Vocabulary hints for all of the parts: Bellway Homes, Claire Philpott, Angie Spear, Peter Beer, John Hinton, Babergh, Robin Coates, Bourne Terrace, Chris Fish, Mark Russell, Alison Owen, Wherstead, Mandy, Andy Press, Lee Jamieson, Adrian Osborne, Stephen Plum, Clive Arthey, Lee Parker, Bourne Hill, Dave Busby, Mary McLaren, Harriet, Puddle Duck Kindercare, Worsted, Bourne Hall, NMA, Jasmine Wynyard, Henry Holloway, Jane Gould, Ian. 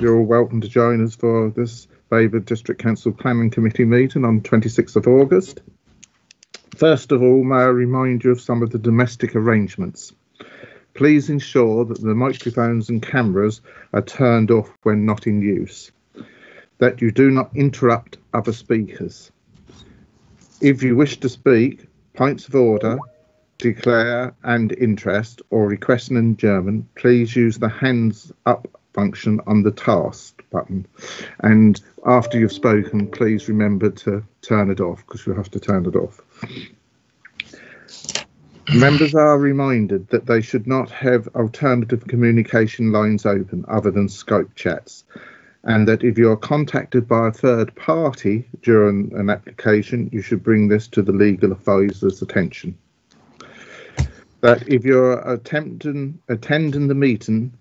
you're all welcome to join us for this Babergh District Council Planning Committee meeting on 26th of August. First of all, may I remind you of some of the domestic arrangements. Please ensure that the microphones and cameras are turned off when not in use, that you do not interrupt other speakers. If you wish to speak, points of order, declare and interest, or request an adjournment, please use the hands up function on the task button. And after you've spoken, please remember to turn it off, because you'll have to turn it off. Members are reminded that they should not have alternative communication lines open other than Skype chats, and that if you're contacted by a third party during an application, you should bring this to the legal advisor's attention. That if you're attending the meeting,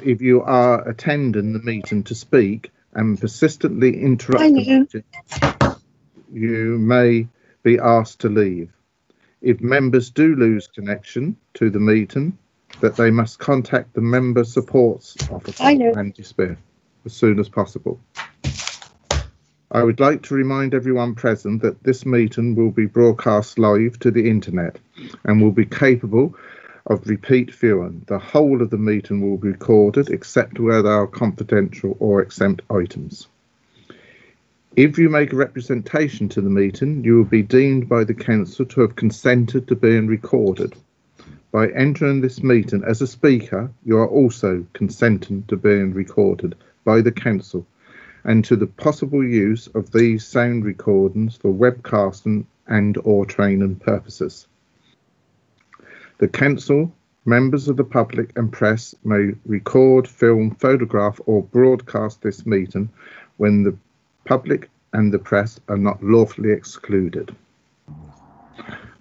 if you are attending the meeting to speak and persistently interrupt the meeting, you may be asked to leave. If members do lose connection to the meeting, that they must contact the member supports officer, Angie Spear, as soon as possible. I would like to remind everyone present that this meeting will be broadcast live to the internet and will be capable of repeat viewing. The whole of the meeting will be recorded, except where there are confidential or exempt items. If you make a representation to the meeting, you will be deemed by the council to have consented to being recorded. By entering this meeting as a speaker, you are also consenting to being recorded by the council and to the possible use of these sound recordings for webcasting and or training purposes. The council, members of the public and press may record, film, photograph or broadcast this meeting when the public and the press are not lawfully excluded.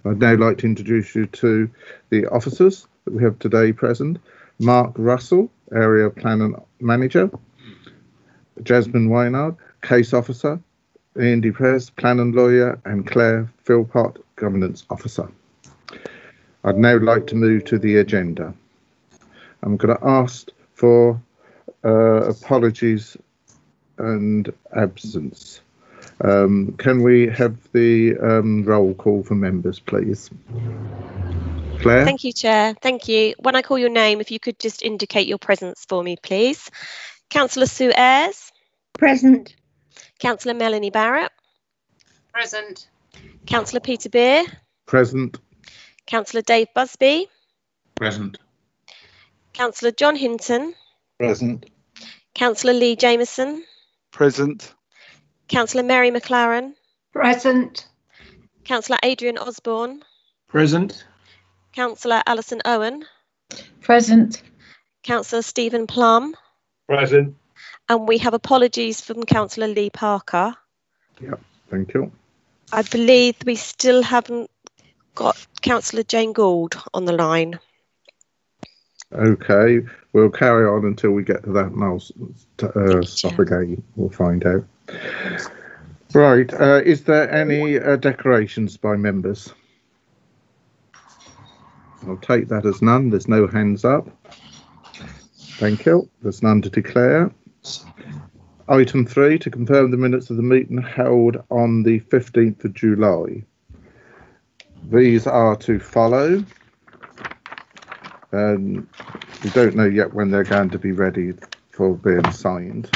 I'd now like to introduce you to the officers that we have today present. Mark Russell, Area Planning Manager. Jasmine Wynyard, Case Officer. Andy Press, Planning Lawyer. And Claire Philpott, Governance Officer. I'd now like to move to the agenda. I'm going to ask for apologies and absence. Can we have the roll call for members, please? Claire? Thank you, Chair. Thank you. When I call your name, if you could just indicate your presence for me, please. Councillor Sue Ayres? Present. Councillor Melanie Barrett? Present. Councillor Peter Beer? Present. Councillor Dave Busby? Present. Councillor John Hinton? Present. Councillor Lee Jamieson? Present. Councillor Mary McLaren? Present. Councillor Adrian Osborne? Present. Councillor Alison Owen? Present. Councillor Stephen Plum? Present. And we have apologies from Councillor Lee Parker. Yeah, thank you. I believe we still haven't got Councillor Jane Gould on the line. Okay, we'll carry on until we get to that and I'll stop again. We'll find out. Right, is there any declarations by members? I'll take that as none. There's no hands up. Thank you. There's none to declare. Item 3, to confirm the minutes of the meeting held on the 15th of July. These are to follow. We don't know yet when they're going to be ready for being signed.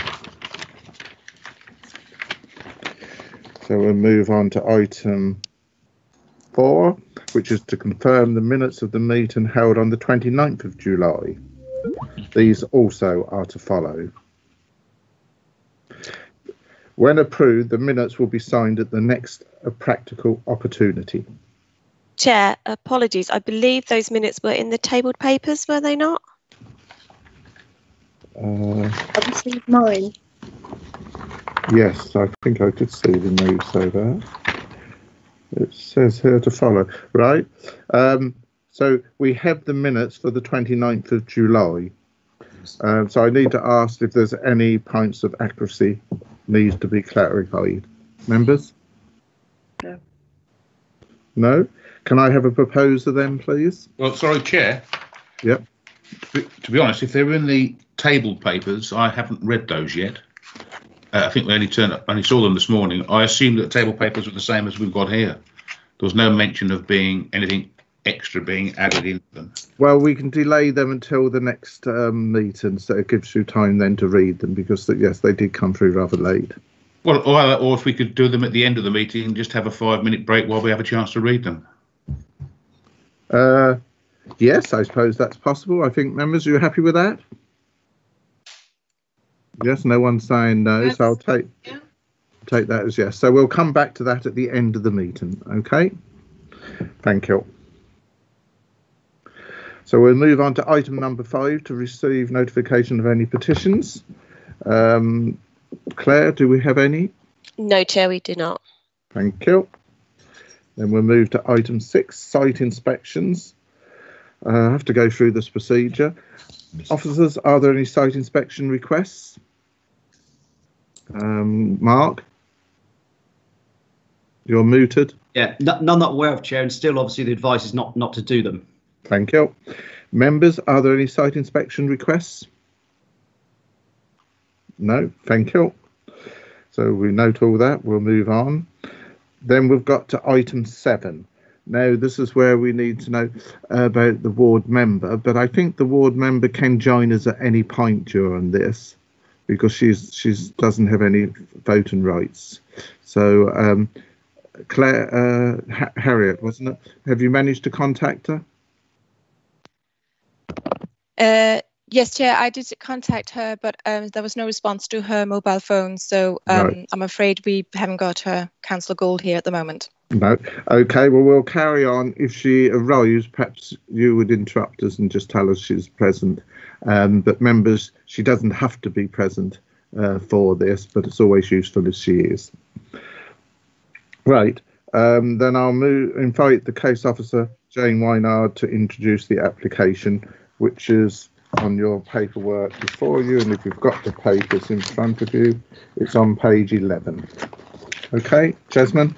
So we'll move on to item 4, which is to confirm the minutes of the meeting held on the 29th of July. These also are to follow. When approved, the minutes will be signed at the next practical opportunity. Chair, apologies. I believe those minutes were in the tabled papers, were they not? I received mine. Yes, I think I did see the notes over. It says here to follow, right? So we have the minutes for the 29th of July. So I need to ask if there's any points of accuracy needs to be clarified. Members? No. No? Can I have a proposer then, please? Well, sorry, Chair. Yep. to be honest, if they're in the table papers, I haven't read those yet. I think we only saw them this morning. I assumed that the table papers were the same as we've got here. There was no mention of being anything extra being added into them. Well, we can delay them until the next meeting, so it gives you time then to read them, because yes, they did come through rather late. Well, or if we could do them at the end of the meeting and just have a 5-minute break while we have a chance to read them. Yes, I suppose that's possible. I think, members, are you happy with that? Yes, no one's saying no, yes. So I'll take that as yes. So we'll come back to that at the end of the meeting, okay? Thank you. So we'll move on to item number 5, to receive notification of any petitions. Claire, do we have any? No, Chair, we do not. Thank you. Then we'll move to item 6, site inspections. I have to go through this procedure. Officers, are there any site inspection requests? Mark? You're muted. Yeah, none that aware of, Chair, and still obviously the advice is not to do them. Thank you. Members, are there any site inspection requests? No, thank you. So we note all that, we'll move on. Then we've got to item 7. Now, this is where we need to know about the ward member, but I think the ward member can join us at any point during this, because she's doesn't have any voting rights. So, Claire, Harriet, wasn't it? Have you managed to contact her? Yes, Chair, I did contact her, but there was no response to her mobile phone, so right. I'm afraid we haven't got her, Councillor Gould, here at the moment. No. Okay, well, we'll carry on. If she arrives, perhaps you would interrupt us and just tell us she's present. But members, she doesn't have to be present for this, but it's always useful if she is. Right. Then I'll invite the case officer, Jasmine Wynyard, to introduce the application, which is on your paperwork before you. And if you've got the papers in front of you, it's on page 11. Okay, Jasmine.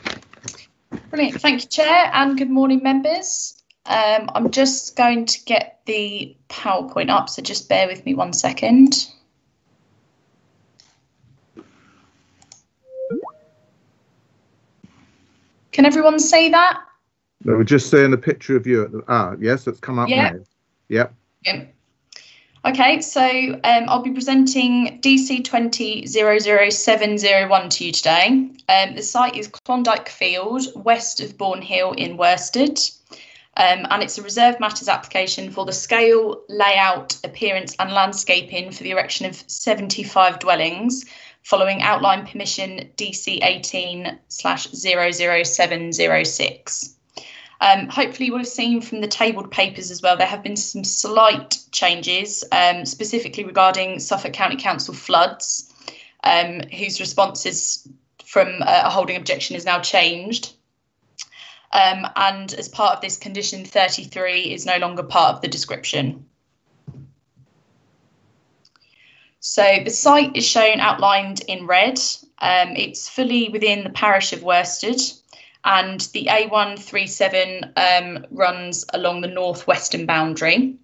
Brilliant, thank you, Chair, and good morning, members. I'm just going to get the PowerPoint up, so just bear with me 1 second. Can everyone see that? No, we're just seeing a picture of you. Yes, it's come up now. Yep. Yep. Okay, so I'll be presenting DC20-00701 to you today. The site is Klondike Field, west of Bourne Hill in Worsted, and it's a reserved matters application for the scale, layout, appearance and landscaping for the erection of 75 dwellings following outline permission DC18/00706. Hopefully you will have seen from the tabled papers as well, there have been some slight changes, specifically regarding Suffolk County Council floods, whose responses from a holding objection is now changed. And as part of this, condition 33 is no longer part of the description. So the site is shown outlined in red. It's fully within the parish of Worsted, and the A137 runs along the northwestern boundary.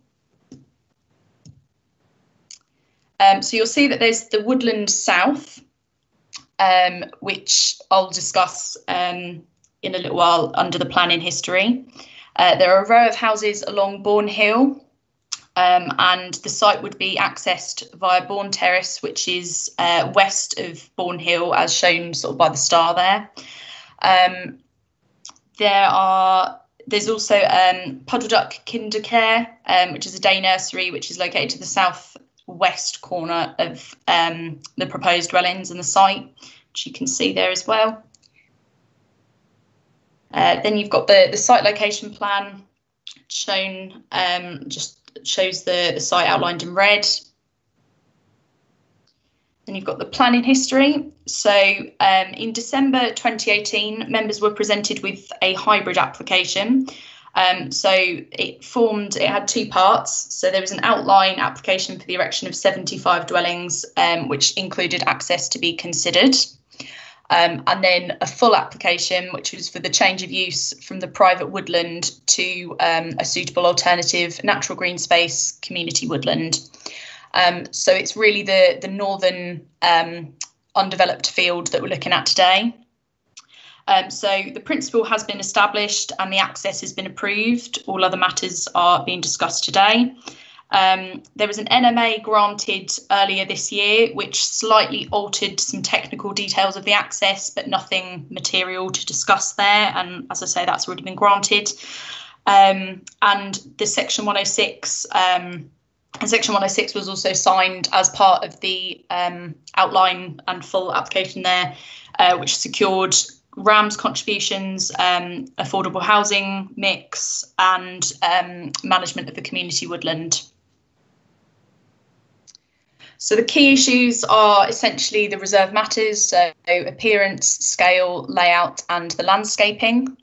So you'll see that there's the woodland south, which I'll discuss in a little while under the planning history. There are a row of houses along Bourne Hill, and the site would be accessed via Bourne Terrace, which is west of Bourne Hill, as shown sort of by the star there. There's also Puddle Duck Kindercare, which is a day nursery, which is located to the southwest corner of the proposed dwellings and the site, which you can see there as well. Then you've got the site location plan shown, just shows the site outlined in red. And you've got the planning history. So in December 2018, members were presented with a hybrid application. So it had 2 parts. So there was an outline application for the erection of 75 dwellings, which included access to be considered. And then a full application, which was for the change of use from the private woodland to a suitable alternative natural green space community woodland. So it's really the northern undeveloped field that we're looking at today. So the principle has been established and the access has been approved. All other matters are being discussed today. There was an NMA granted earlier this year, which slightly altered some technical details of the access, but nothing material to discuss there. And as I say, that's already been granted. And the Section 106, Section 106 was also signed as part of the outline and full application there, which secured RAM's contributions, affordable housing mix, and management of the community woodland. So the key issues are essentially the reserve matters, so appearance, scale, layout, and the landscaping.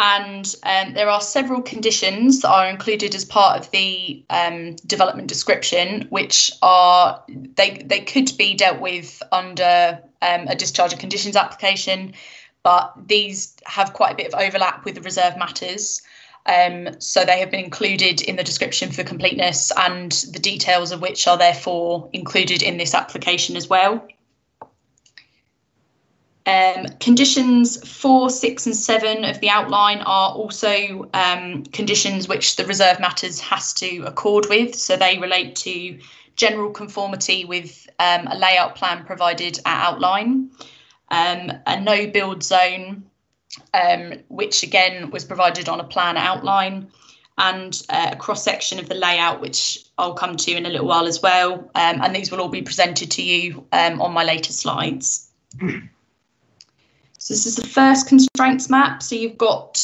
And there are several conditions that are included as part of the development description, which are, they could be dealt with under a discharge of conditions application, but these have quite a bit of overlap with the reserve matters. So they have been included in the description for completeness, and the details of which are therefore included in this application as well. Conditions 4, 6 and 7 of the outline are also conditions which the reserve matters has to accord with. So they relate to general conformity with a layout plan provided at outline, a no build zone, which again was provided on a plan at outline, and a cross section of the layout, which I'll come to in a little while as well. And these will all be presented to you on my later slides. So this is the first constraints map. So you've got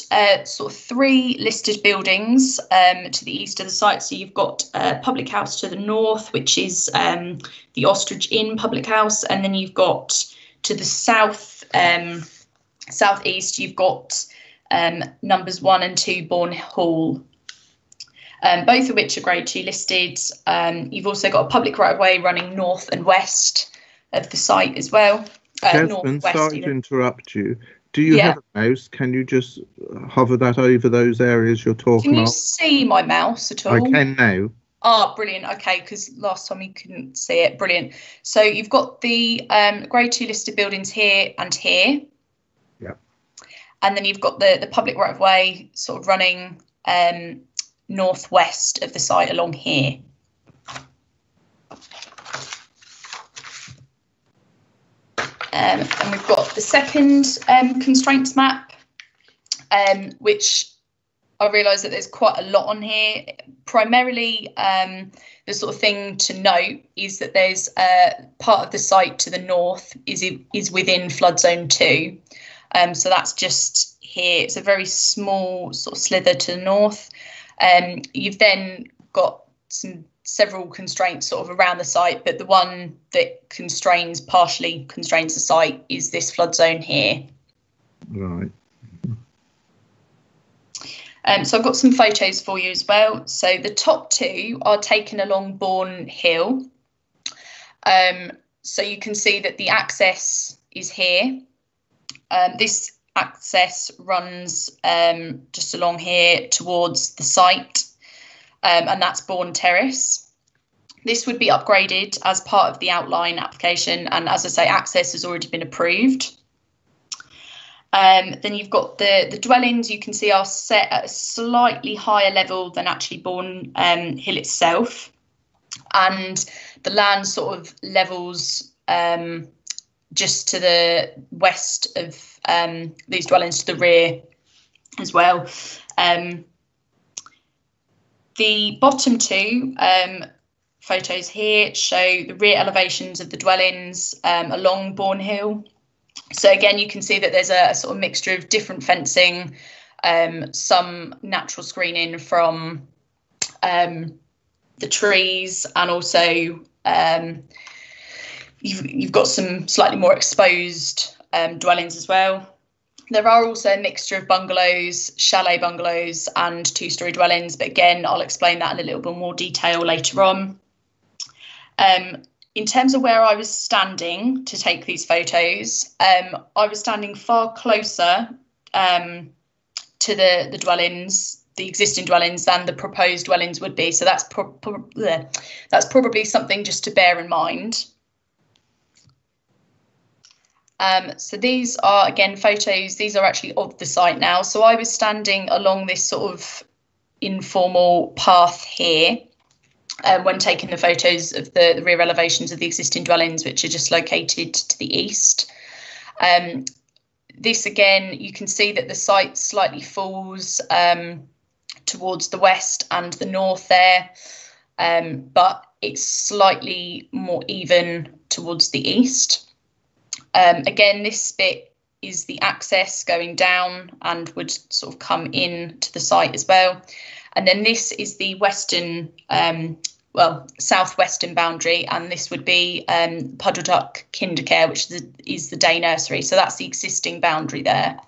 sort of 3 listed buildings to the east of the site. So you've got a public house to the north, which is the Ostrich Inn public house. And then you've got to the south, southeast, you've got numbers 1 and 2 Bourne Hall. Both of which are grade 2 listed. You've also got a public right of way running north and west of the site as well. Jasmine, sorry to interrupt you. Do you have a mouse? Can you just hover that over those areas you're talking about? Can you see my mouse at all? I can now. Ah, brilliant. OK, because last time you couldn't see it. Brilliant. So you've got the grade 2 listed buildings here and here. Yeah. And then you've got the public right of way sort of running northwest of the site along here. And we've got the second constraints map, which I realise that there's quite a lot on here. Primarily, the sort of thing to note is that there's part of the site to the north is within flood zone 2. So that's just here. It's a very small sort of slither to the north. You've then got several constraints sort of around the site, but the one that partially constrains the site is this flood zone here. Right. So I've got some photos for you as well. So the top 2 are taken along Bourne Hill. So you can see that the access is here. This access runs just along here towards the site. And that's Bourne Terrace. This would be upgraded as part of the outline application, and as I say, access has already been approved. Then you've got the dwellings, you can see are set at a slightly higher level than actually Bourne Hill itself, and the land sort of levels just to the west of these dwellings to the rear as well. The bottom 2 photos here show the rear elevations of the dwellings along Bourne Hill. So again, you can see that there's a sort of mixture of different fencing, some natural screening from the trees, and also you've got some slightly more exposed dwellings as well. There are also a mixture of bungalows, chalet bungalows and 2-storey dwellings. But again, I'll explain that in a little bit more detail later on. In terms of where I was standing to take these photos, I was standing far closer to the dwellings, the existing dwellings, than the proposed dwellings would be. So that's probably something just to bear in mind. So these are, again, photos. These are actually of the site now. So I was standing along this sort of informal path here when taking the photos of the rear elevations of the existing dwellings, which are just located to the east. This, again, you can see that the site slightly falls towards the west and the north there, but it's slightly more even towards the east. Again, this bit is the access going down and would sort of come in to the site as well. And then this is the western, southwestern boundary, and this would be Puddle Duck Kindercare, which is the day nursery. So that's the existing boundary there.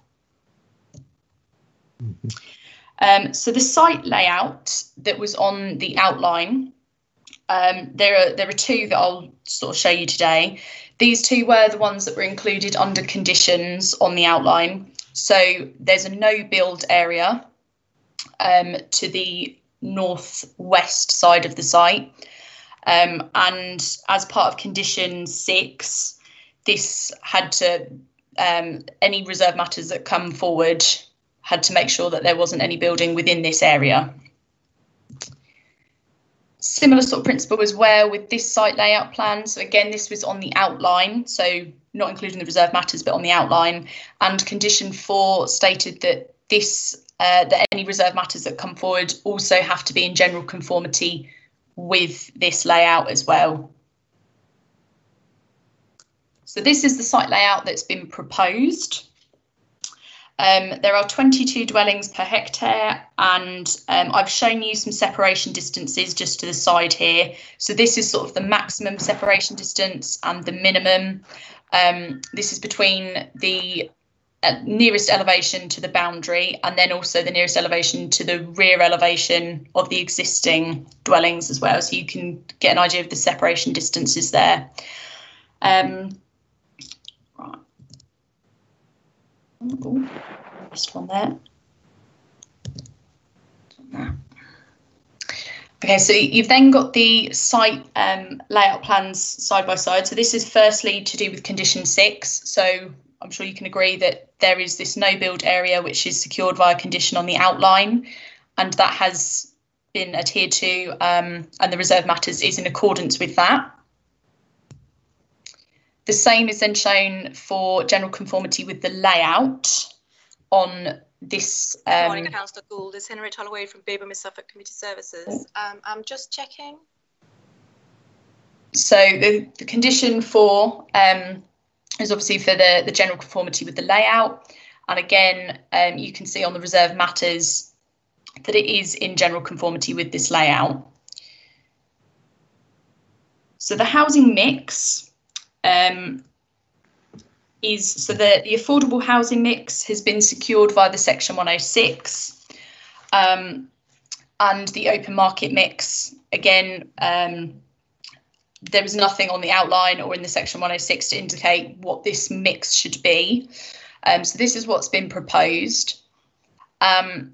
Mm-hmm. So the site layout that was on the outline, there are two that I'll sort of show you today. These two were the ones that were included under conditions on the outline. So there's a no-build area to the northwest side of the site. And as part of condition 6, this had to, any reserve matters that come forward had to make sure that there wasn't any building within this area. Similar sort of principle was where with this site layout plan. So again, this was on the outline, so not including the reserve matters, but on the outline. And condition 4 stated that that any reserve matters that come forward also have to be in general conformity with this layout as well. So this is the site layout that's been proposed. There are 22 dwellings per hectare, and I've shown you some separation distances just to the side here. So this is sort of the maximum separation distance and the minimum. This is between the nearest elevation to the boundary and then also the nearest elevation to the rear elevation of the existing dwellings as well. So you can get an idea of the separation distances there. Oh, missed one there. Okay, so you've then got the site layout plans side by side. So this is firstly to do with condition 6. So I'm sure you can agree that there is this no build area which is secured via condition on the outline, and that has been adhered to, and the reserve matters is in accordance with that. The same is then shown for general conformity with the layout on this. Morning, Councillor Gould. It's Henry Holloway from Babergh, Mid Suffolk Community Services. I'm just checking. So the condition 4 is obviously for the general conformity with the layout. And again, you can see on the reserve matters that it is in general conformity with this layout. So the housing mix. The affordable housing mix has been secured via the section 106, and the open market mix, again, there was nothing on the outline or in the section 106 to indicate what this mix should be, so this is what's been proposed.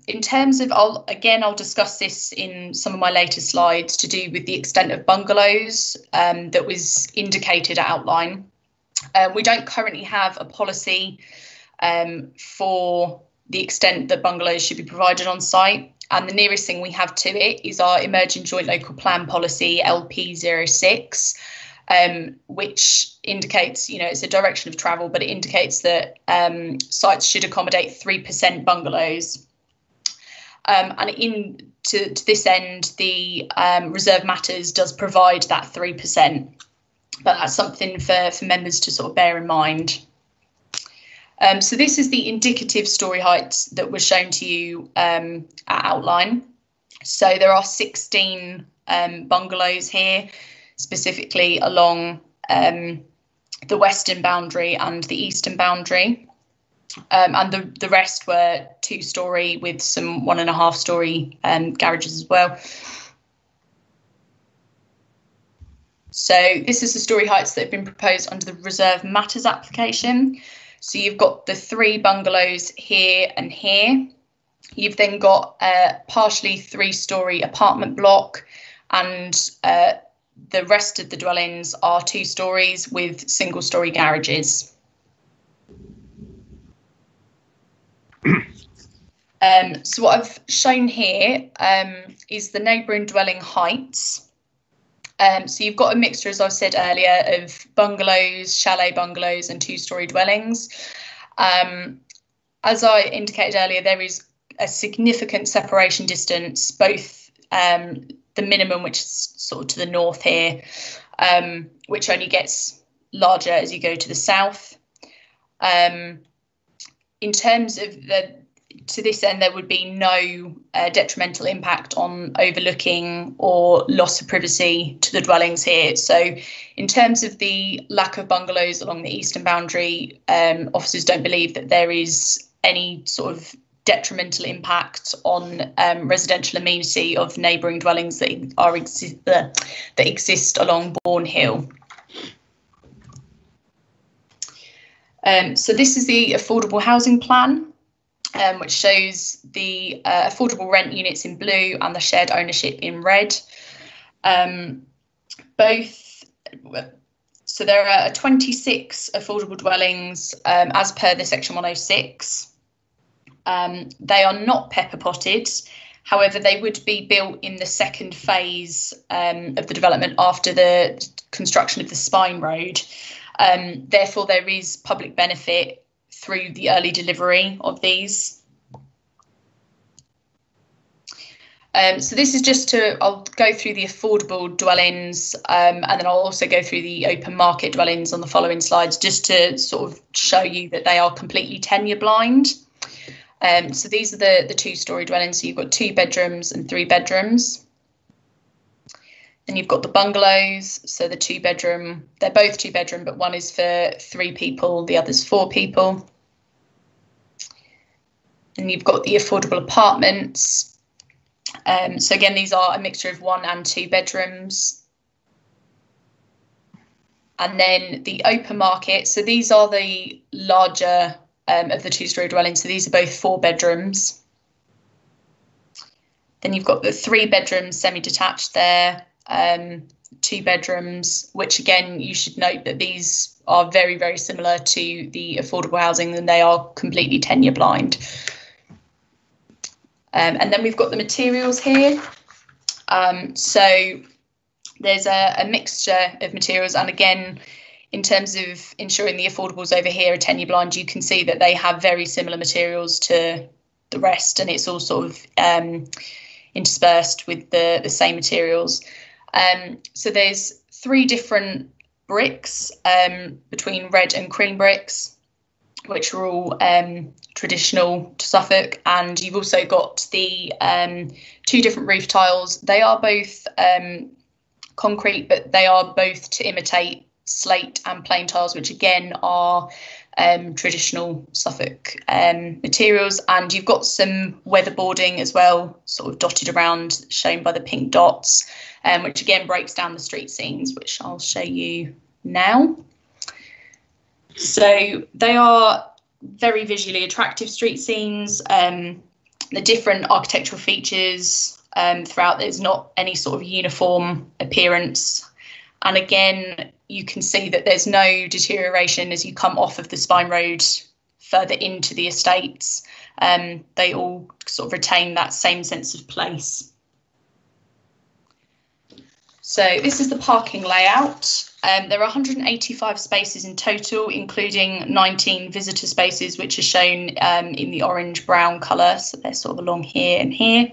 In terms of, I'll discuss this in some of my later slides to do with the extent of bungalows that was indicated at outline. We don't currently have a policy for the extent that bungalows should be provided on site, and the nearest thing we have to it is our Emerging Joint Local Plan Policy LP06, which indicates, it's a direction of travel, but it indicates that sites should accommodate 3% bungalows. And to this end, the Reserve Matters does provide that 3%, but that's something for members to sort of bear in mind. So this is the indicative storey heights that were shown to you at outline. So there are 16 bungalows here, specifically along the western boundary and the eastern boundary, and the rest were 2-storey with some 1.5-storey garages as well. So this is the storey heights that have been proposed under the Reserve Matters application. So you've got the three bungalows here and here. You've then got a partially three-storey apartment block, and the rest of the dwellings are two storeys with single-storey garages. So what I've shown here is the neighbouring dwelling heights. So you've got a mixture, as I said earlier, of bungalows, chalet bungalows and two-storey dwellings. As I indicated earlier, there is a significant separation distance, both the minimum, which is sort of to the north here, which only gets larger as you go to the south. In terms of to this end, there would be no detrimental impact on overlooking or loss of privacy to the dwellings here. So in terms of the lack of bungalows along the eastern boundary, officers don't believe that there is any sort of detrimental impact on residential amenity of neighbouring dwellings that exist along Bourne Hill. So this is the affordable housing plan, which shows the affordable rent units in blue and the shared ownership in red. So there are 26 affordable dwellings as per the Section 106. They are not pepper potted, however they would be built in the second phase of the development after the construction of the Spine Road. Therefore there is public benefit through the early delivery of these. So this is just to, I'll go through the affordable dwellings and then I'll also go through the open market dwellings on the following slides, just to sort of show you that they are completely tenure blind. So these are the two-storey dwellings, so you've got two bedrooms and three bedrooms. Then you've got the bungalows, so the two-bedroom, they're both two-bedroom, but one is for three people, the other's four people. And you've got the affordable apartments. So again, these are a mixture of one and two bedrooms. And then the open market, so these are the larger of the two-storey dwellings, so these are both four bedrooms. Then you've got the three-bedroom semi-detached there, two bedrooms, which again you should note that these are very, very similar to the affordable housing, and they are completely tenure blind. And then we've got the materials here. So there's a mixture of materials, and again, in terms of ensuring the affordables over here are tenure blind, you can see that they have very similar materials to the rest, and it's all sort of interspersed with the same materials. So there's three different bricks between red and cream bricks, which are all traditional to Suffolk, and you've also got the two different roof tiles. They are both concrete, but they are both to imitate slate and plain tiles, which again are traditional Suffolk materials. And you've got some weatherboarding as well, sort of dotted around, shown by the pink dots, which again breaks down the street scenes, which I'll show you now. So they are very visually attractive street scenes. The different architectural features throughout, there's not any sort of uniform appearance. And again, you can see that there's no deterioration as you come off of the Spine Road further into the estates. They all sort of retain that same sense of place. So this is the parking layout. There are 185 spaces in total, including 19 visitor spaces, which are shown in the orange-brown colour. So they're sort of along here and here.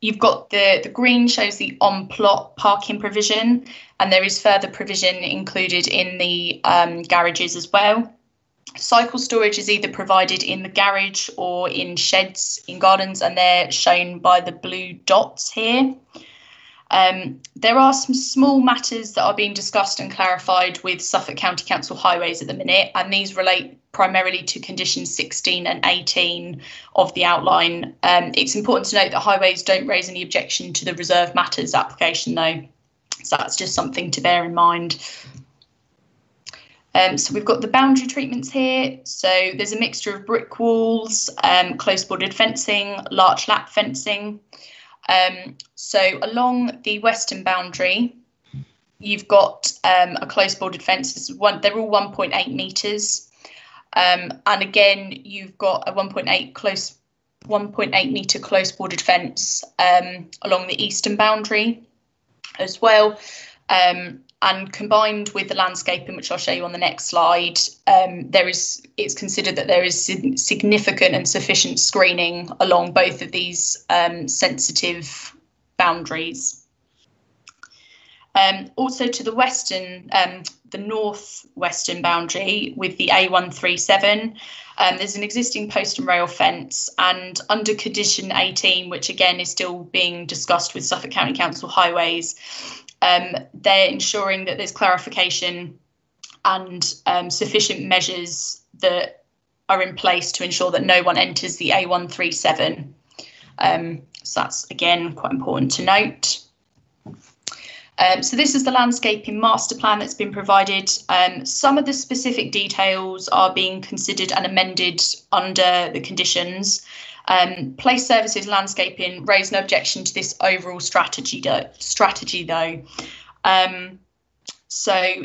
You've got the green shows the on-plot parking provision, and there is further provision included in the garages as well. Cycle storage is either provided in the garage or in sheds in gardens, and they're shown by the blue dots here. There are some small matters that are being discussed and clarified with Suffolk County Council Highways at the minute, and these relate primarily to conditions 16 and 18 of the outline. It's important to note that highways don't raise any objection to the Reserve Matters application though, So that's just something to bear in mind. So we've got the boundary treatments here. So there's a mixture of brick walls, close bordered fencing, large lap fencing. So along the western boundary, you've got a close bordered fence. They're all 1.8 metres. And again, you've got a 1.8 metre close bordered fence along the eastern boundary as well. And combined with the landscaping, which I'll show you on the next slide, it's considered that there is significant and sufficient screening along both of these sensitive boundaries. Also to the western, the northwestern boundary with the A137, there's an existing post and rail fence, and under condition 18, which again is still being discussed with Suffolk County Council Highways, they're ensuring that there's clarification and sufficient measures that are in place to ensure that no one enters the A137. So that's, again, quite important to note. So this is the landscaping master plan that's been provided. Some of the specific details are being considered and amended under the conditions. Place services landscaping raise no objection to this overall strategy though. So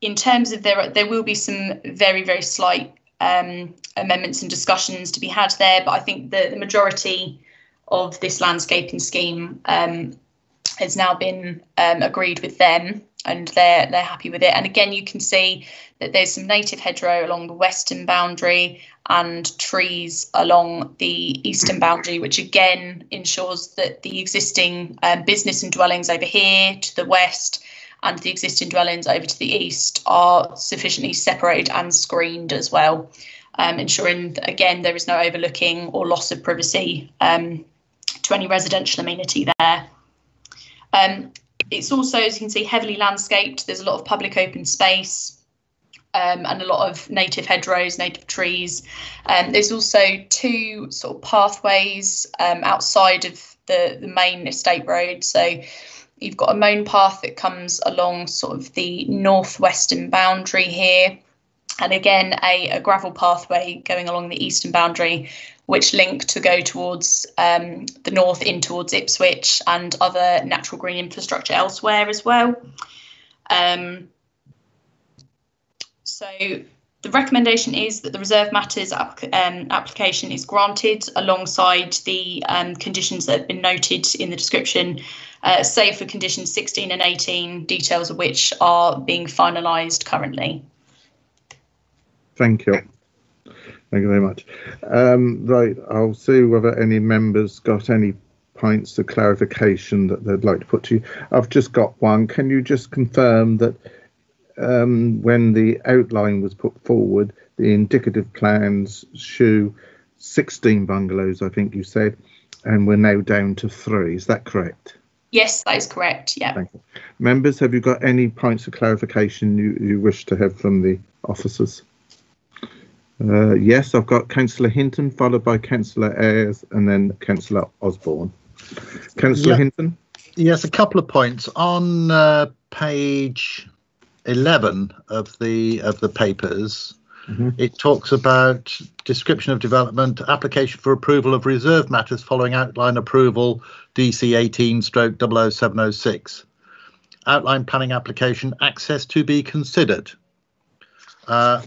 in terms of there will be some very, very slight amendments and discussions to be had there, but I think the majority of this landscaping scheme has now been agreed with them, and they're happy with it. And again, you can see that there's some native hedgerow along the western boundary and trees along the eastern boundary, which again ensures that the existing business and dwellings over here to the west and the existing dwellings over to the east are sufficiently separated and screened as well, ensuring that, again, there is no overlooking or loss of privacy to any residential amenity there. It's also, as you can see, heavily landscaped. There's a lot of public open space and a lot of native hedgerows, native trees. There's also two sort of pathways outside of the main estate road. So you've got a mown path that comes along sort of the northwestern boundary here. And again, a gravel pathway going along the eastern boundary, which link to go towards the north in towards Ipswich and other natural green infrastructure elsewhere as well. So the recommendation is that the Reserve Matters application is granted alongside the conditions that have been noted in the description, save for conditions 16 and 18, details of which are being finalised currently. Thank you. Thank you very much. Right, I'll see whether any members got any points of clarification that they'd like to put to you. I've just got one. Can you just confirm that when the outline was put forward, the indicative plans show 16 bungalows, I think you said, and we're now down to 3. Is that correct? Yes, that is correct. Yeah. Thank you. Members, have you got any points of clarification you wish to have from the officers? Yes, I've got Councillor Hinton, followed by Councillor Ayres, and then Councillor Osborne. Councillor Hinton? Yes, a couple of points. On page 11 of the papers, it talks about description of development, application for approval of reserve matters following outline approval, DC 18/00706. Outline planning application, access to be considered.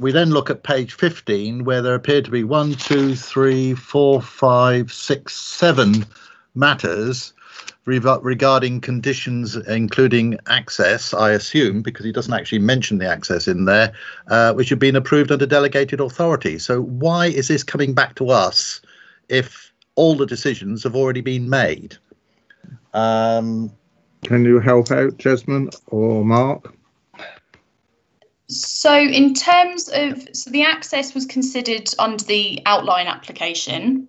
We then look at page 15, where there appear to be 7 matters regarding conditions, including access, I assume, because he doesn't actually mention the access in there, which have been approved under delegated authority. So why is this coming back to us if all the decisions have already been made? Can you help out, Jasmine or Mark? So in terms of, the access was considered under the outline application.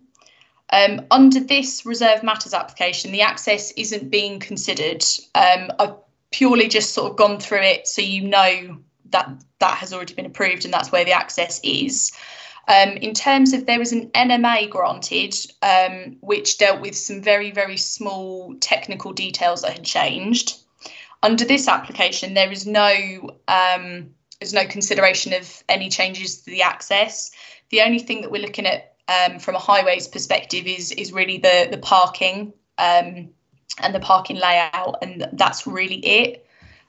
Under this Reserve Matters application, the access isn't being considered. I've purely just sort of gone through it, so you know that that has already been approved and that's where the access is. In terms of, there was an NMA granted, which dealt with some very, very small technical details that had changed. Under this application, there is no consideration of any changes to the access. The only thing that we're looking at from a highways perspective is really the parking and the parking layout, and that's really it.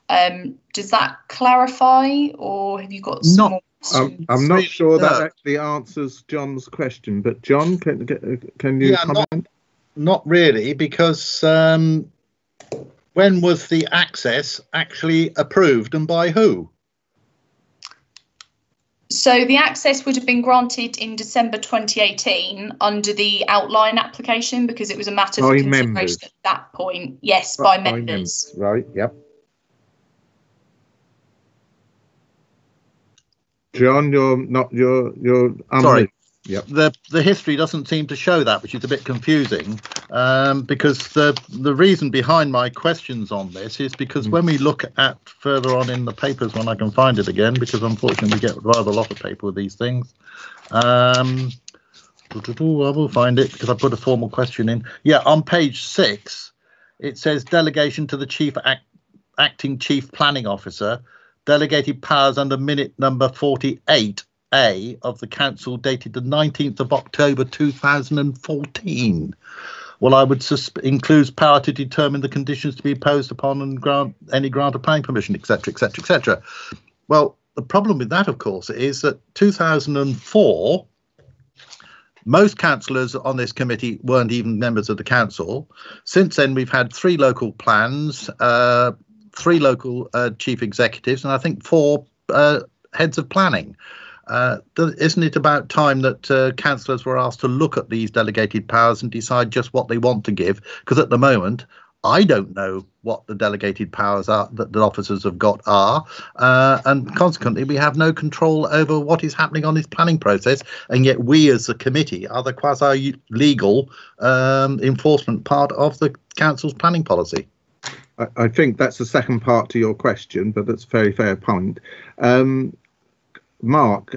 Does that clarify, or have you got some more questions? I'm not sure that actually answers John's question, but John, can you comment? Not really, because when was the access actually approved and by who? So the access would have been granted in December 2018 under the outline application, because it was a matter for consideration at that point. Yes, by members. Right, yep. John, you're sorry. Yep. The history doesn't seem to show that, which is a bit confusing, because the reason behind my questions on this is because when we look at further on in the papers, when I can find it again, because unfortunately we get rather a lot of paper with these things. I will find it because I put a formal question in. Yeah, on page 6, it says delegation to the acting chief planning officer, delegated powers under minute number 48 of the council dated the 19th of October 2014. Well, I would includes power to determine the conditions to be imposed upon and grant any grant of planning permission, etc., etc., etc. Well, the problem with that, of course, is that 2004, most councillors on this committee weren't even members of the council. Since then, we've had 3 local plans, 3 local chief executives, and I think 4 heads of planning. Isn't it about time that councillors were asked to look at these delegated powers and decide just what they want to give? Because at the moment, I don't know what the delegated powers are that the officers have got are, and consequently, we have no control over what is happening on this planning process. And yet we as the committee are the quasi-legal enforcement part of the council's planning policy. I think that's the second part to your question, but that's a very fair point. Mark,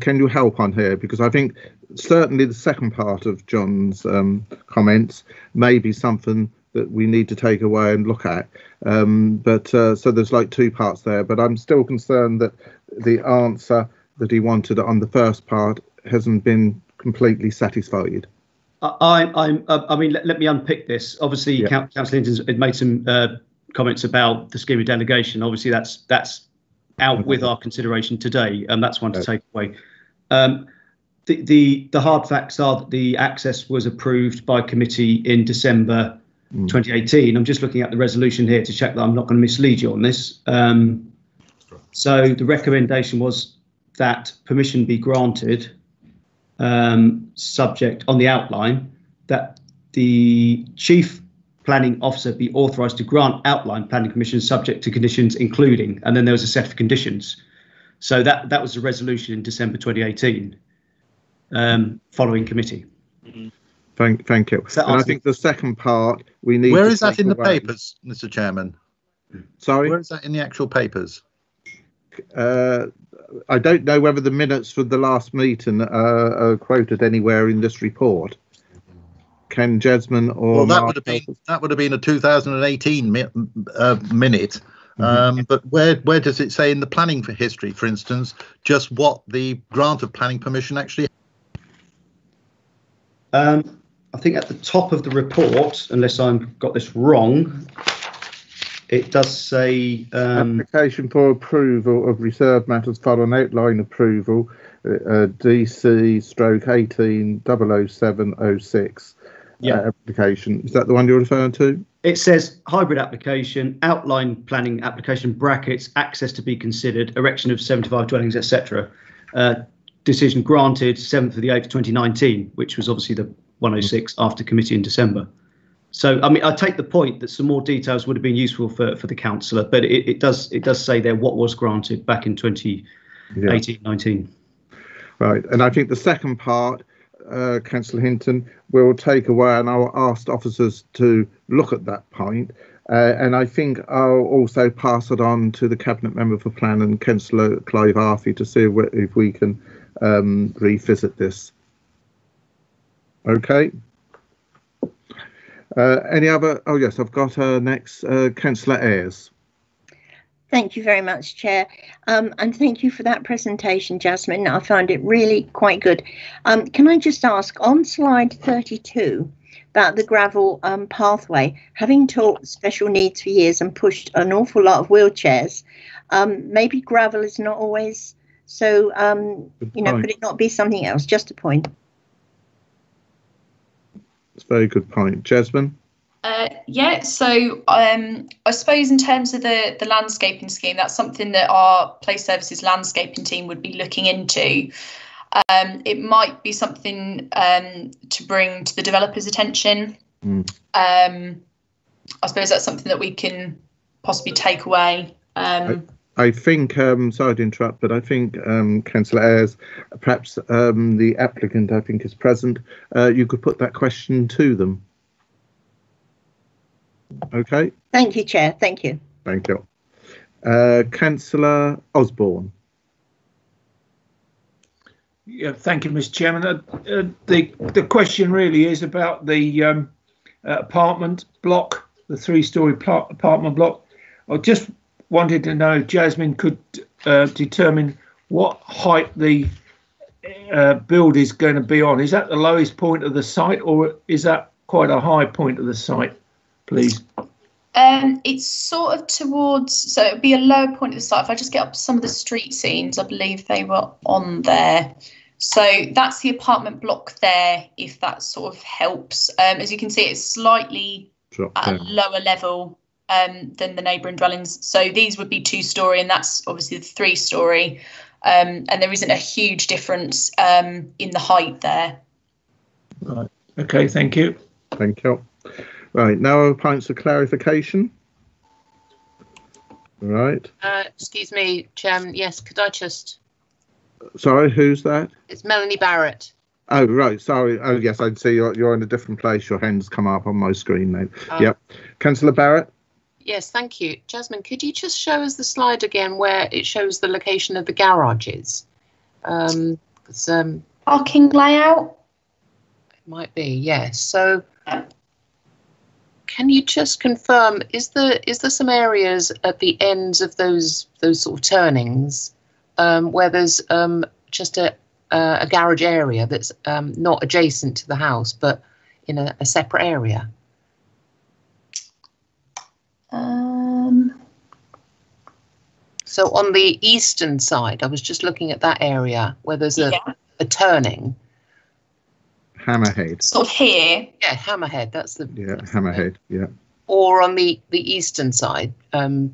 can you help on here? Because I think certainly the second part of John's comments may be something that we need to take away and look at. So there's like 2 parts there, but I'm still concerned that the answer that he wanted on the first part hasn't been completely satisfied. Let me unpick this. Obviously, yeah. Councillor Hinton's made some comments about the scheme of delegation. Obviously, that's out with our consideration today, and that's one to take away. The hard facts are that the access was approved by committee in December 2018. I'm just looking at the resolution here to check that I'm not going to mislead you on this. So the recommendation was that permission be granted, subject on the outline, that the chief planning officer be authorised to grant outline planning permissions subject to conditions including, and then there was a set of conditions. So that was the resolution in December 2018, following committee. Thank you. And I think the second part we need. Where is that in the papers, Mr. Chairman? Sorry? Where is that in the actual papers? I don't know whether the minutes for the last meeting are quoted anywhere in this report. Can Jasmine or that would have been a 2018 minute, but where does it say in the planning for history, for instance, just what the grant of planning permission actually? I think at the top of the report, unless I've got this wrong, it does say application for approval of reserved matters following outline approval, DC/18/00706. Yeah. Application. Is that the one you're referring to? It says hybrid application, outline planning application, brackets, access to be considered, erection of 75 dwellings, etc. Decision granted 7th of the 8th, 2019, which was obviously the 106 after committee in December. So, I mean, I take the point that some more details would have been useful for the councillor, but it does say there what was granted back in 2018-19. Right, and I think the second part, Councillor Hinton, will take away, and I'll ask officers to look at that point, and I think I'll also pass it on to the Cabinet Member for Plan and Councillor Clive Arthey to see if we can revisit this. Okay. Any other? Oh yes, I've got next Councillor Ayres. Thank you very much, Chair. And thank you for that presentation, Jasmine. I found it really quite good. Can I just ask, on slide 32, about the gravel pathway, having taught special needs for years and pushed an awful lot of wheelchairs, maybe gravel is not always, so, could it not be something else? Just a point. That's a very good point. Jasmine? I suppose in terms of the landscaping scheme, that's something that our Place Services landscaping team would be looking into. It might be something to bring to the developer's attention. I suppose that's something that we can possibly take away. I think, sorry to interrupt, but I think Councillor Ayres, perhaps the applicant, I think, is present. You could put that question to them. Okay. Thank you, Chair. Thank you. Thank you. Councillor Osborne. Yeah, thank you, Mr. Chairman. The question really is about the apartment block, the three-storey apartment block. I just wanted to know if Jasmine could determine what height the build is going to be on. Is that the lowest point of the site, or is that quite a high point of the site? Please. It's sort of towards, so it'd be a lower point of the site. If I just get up some of the street scenes, I believe they were on there. So that's the apartment block there, if that sort of helps. As you can see, it's slightly at a lower level than the neighbouring dwellings. So these would be two-storey, and that's obviously the three-storey. And there isn't a huge difference in the height there. Right. Okay, thank you. Thank you. Right, now points of clarification. Right. Excuse me, Chairman. Yes, could I just... Sorry, who's that? It's Melanie Barrett. Oh, right, sorry. Oh, yes, I'd see you're in a different place. Your hand's come up on my screen now. Yep. Councillor Barrett? Yes, thank you. Jasmine, could you just show us the slide again where it shows the location of the garages? Parking layout? It might be, yes. So... Can you just confirm, is there some areas at the ends of those sort of turnings where there's just a garage area that's not adjacent to the house but in a separate area? So on the eastern side, I was just looking at that area where there's a turning. Hammerhead. Sort of here. Yeah, Hammerhead. That's the. Yeah, Hammerhead. Yeah. Or on the eastern side, but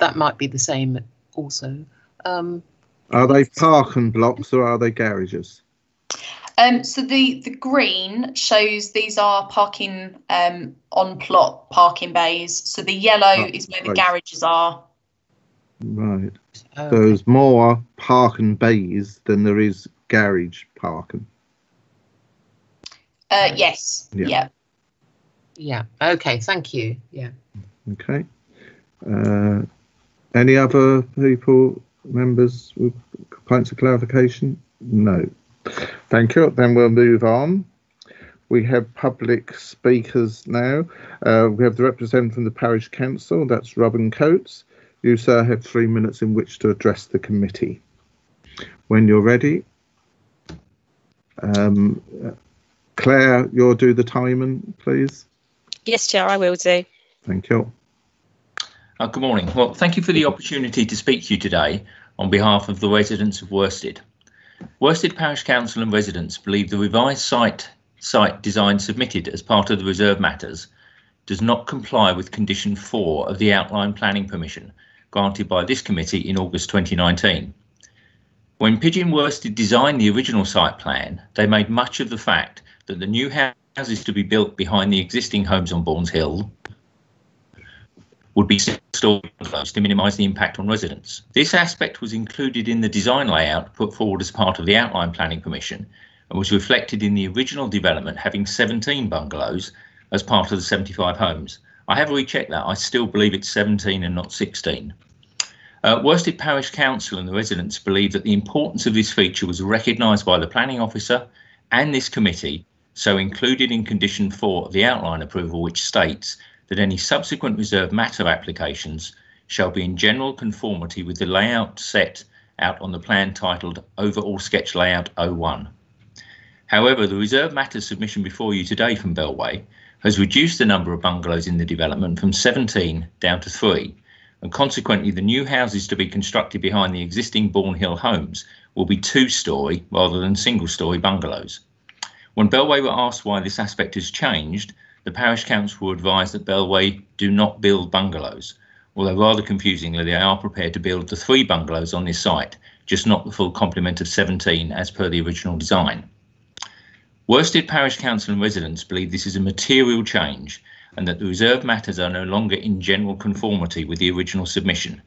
that might be the same also. Are they parking blocks or are they garages? So the green shows these are parking on plot parking bays. So the yellow is where the garages are. Right. Okay. There's more parking bays than there is garage parking. Yes. Yeah. Yeah. Okay. Thank you. Yeah. Okay. Any other people, members, with points of clarification? No. Thank you. Then we'll move on. We have public speakers now. We have the representative from the parish council. That's Robin Coates. You, sir, have 3 minutes in which to address the committee. When you're ready. Claire, you'll do the timing, please. Yes, Chair, I will do. Thank you. Good morning. Well, thank you for the opportunity to speak to you today on behalf of the residents of Worsted. Worsted Parish Council and residents believe the revised site design submitted as part of the reserve matters does not comply with Condition 4 of the outline planning permission granted by this committee in August 2019. When Pigeon Worsted designed the original site plan, they made much of the fact that the new houses to be built behind the existing homes on Bourne Hill would be stored to minimise the impact on residents. This aspect was included in the design layout put forward as part of the outline planning permission and was reflected in the original development having 17 bungalows as part of the 75 homes. I have rechecked that. I still believe it's 17 and not 16. Worsted Parish Council and the residents believe that the importance of this feature was recognised by the planning officer and this committee, so included in Condition 4 of the outline approval, which states that any subsequent reserve matter applications shall be in general conformity with the layout set out on the plan titled Overall Sketch Layout 01. However, the reserved matters submission before you today from Bellway has reduced the number of bungalows in the development from 17 down to 3, and consequently the new houses to be constructed behind the existing Bourne Hill homes will be two-storey rather than single-storey bungalows. When Bellway were asked why this aspect has changed, the Parish Council were advised that Bellway do not build bungalows, although rather confusingly they are prepared to build the 3 bungalows on this site, just not the full complement of 17 as per the original design. Worsted Parish Council and residents believe this is a material change and that the reserved matters are no longer in general conformity with the original submission,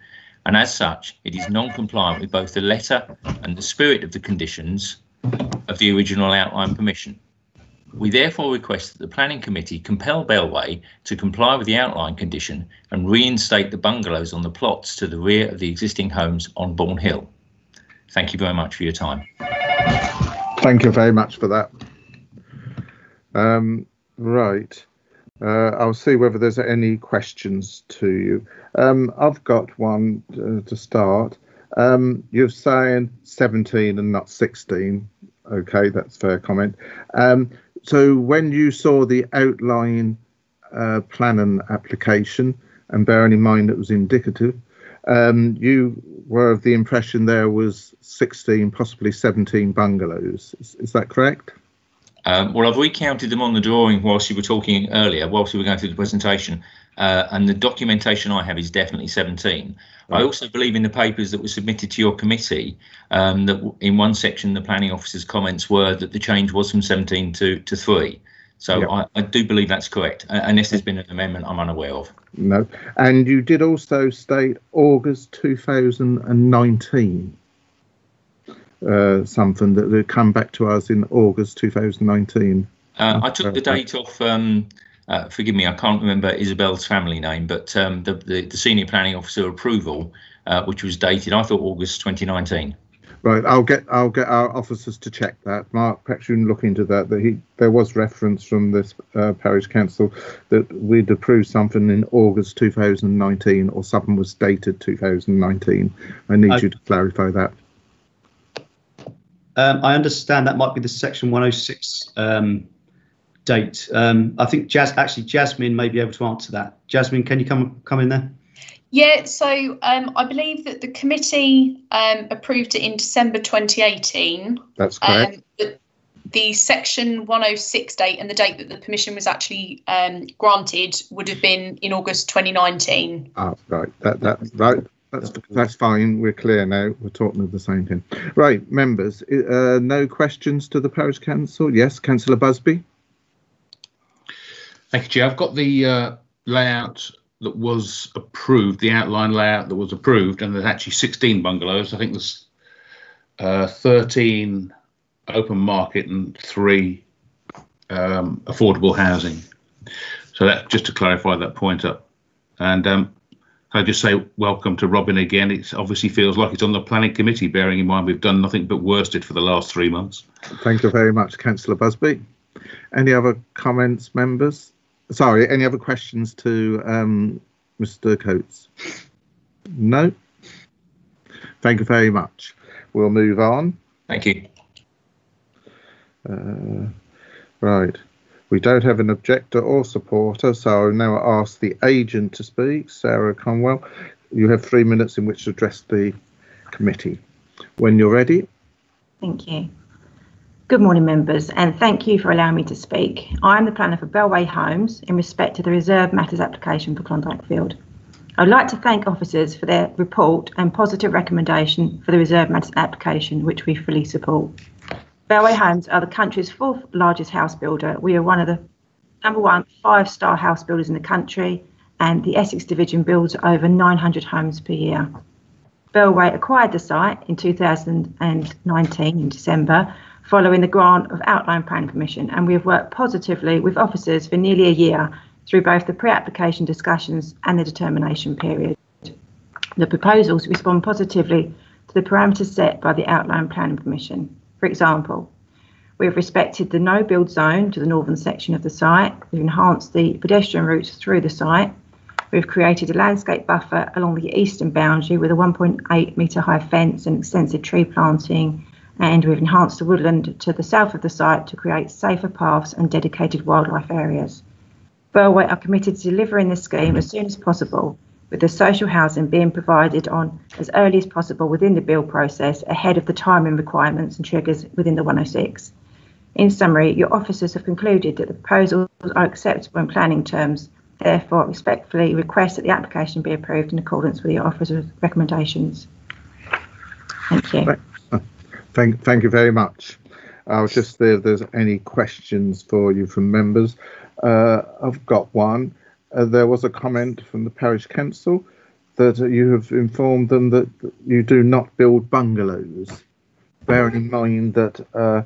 and as such it is non-compliant with both the letter and the spirit of the conditions of the original outline permission. We therefore request that the Planning Committee compel Bellway to comply with the outline condition and reinstate the bungalows on the plots to the rear of the existing homes on Bourne Hill. Thank you very much for your time. Thank you very much for that. Right. I'll see whether there's any questions to you. I've got one to start. You're saying 17 and not 16. Okay, that's fair comment. So when you saw the outline plan and application, and bearing in mind it was indicative, you were of the impression there was 16, possibly 17 bungalows. Is that correct? Well, I've recounted them on the drawing whilst you were talking earlier, whilst we were going through the presentation, and the documentation I have is definitely 17. Right. I also believe in the papers that were submitted to your committee that in one section the planning officer's comments were that the change was from 17 to 3. So yep. I do believe that's correct, unless there's been an amendment I'm unaware of. No, and you did also state August 2019. Something that will come back to us in August 2019. I took the date off, forgive me, I can't remember Isabel's family name, but the senior planning officer approval, which was dated, I thought, August 2019. Right, I'll get our officers to check that. Mark, perhaps you can look into that. There was reference from this parish council that we'd approved something in August 2019, or something was dated 2019. I need you to clarify that. I understand that might be the section 106 date. I think Jasmine may be able to answer that. Jasmine, can you come in there? Yeah, so I believe that the committee approved it in December 2018. That's correct. The section 106 date and the date that the permission was actually granted would have been in August 2019. Ah, right. That's right. That's fine. We're clear now. We're talking of the same thing. Right, members, no questions to the Parish Council? Yes, Councillor Busby. Thank you, Chair. I've got the layout that was approved, the outline layout that was approved, and there's actually 16 bungalows. I think there's 13 open market and 3 affordable housing. So that's just to clarify that point up. And I just say welcome to Robin again. It obviously feels like it's on the planning committee, bearing in mind we've done nothing but Worsted for the last 3 months. Thank you very much, Councillor Busby. Any other comments, members? Sorry, any other questions to Mr. Coates? No? Thank you very much. We'll move on. Thank you. Right. We don't have an objector or supporter, so I now ask the agent to speak, Sarah Conwell. You have 3 minutes in which to address the committee. When you're ready. Thank you. Good morning, members, and thank you for allowing me to speak. I am the planner for Bellway Homes in respect to the reserved matters application for Klondike Field. I'd like to thank officers for their report and positive recommendation for the reserved matters application, which we fully support. Bellway Homes are the country's 4th largest house builder. We are one of the #1 5-star house builders in the country, and the Essex division builds over 900 homes per year. Bellway acquired the site in 2019 in December, following the grant of outline plan permission, and we have worked positively with officers for nearly a year through both the pre-application discussions and the determination period. The proposals respond positively to the parameters set by the outline plan permission. For example, we have respected the no-build zone to the northern section of the site, we've enhanced the pedestrian routes through the site, We've created a landscape buffer along the eastern boundary with a 1.8 metre high fence and extensive tree planting, and we've enhanced the woodland to the south of the site to create safer paths and dedicated wildlife areas. Bellway are committed to delivering this scheme as soon as possible, with the social housing being provided on as early as possible within the build process, ahead of the timing requirements and triggers within the 106. In summary, your officers have concluded that the proposals are acceptable in planning terms. Therefore, respectfully request that the application be approved in accordance with the officer's recommendations. Thank you. Thank you very much. I was just there if there's any questions for you from members. I've got one. There was a comment from the parish council that you have informed them that you do not build bungalows, bearing in mind that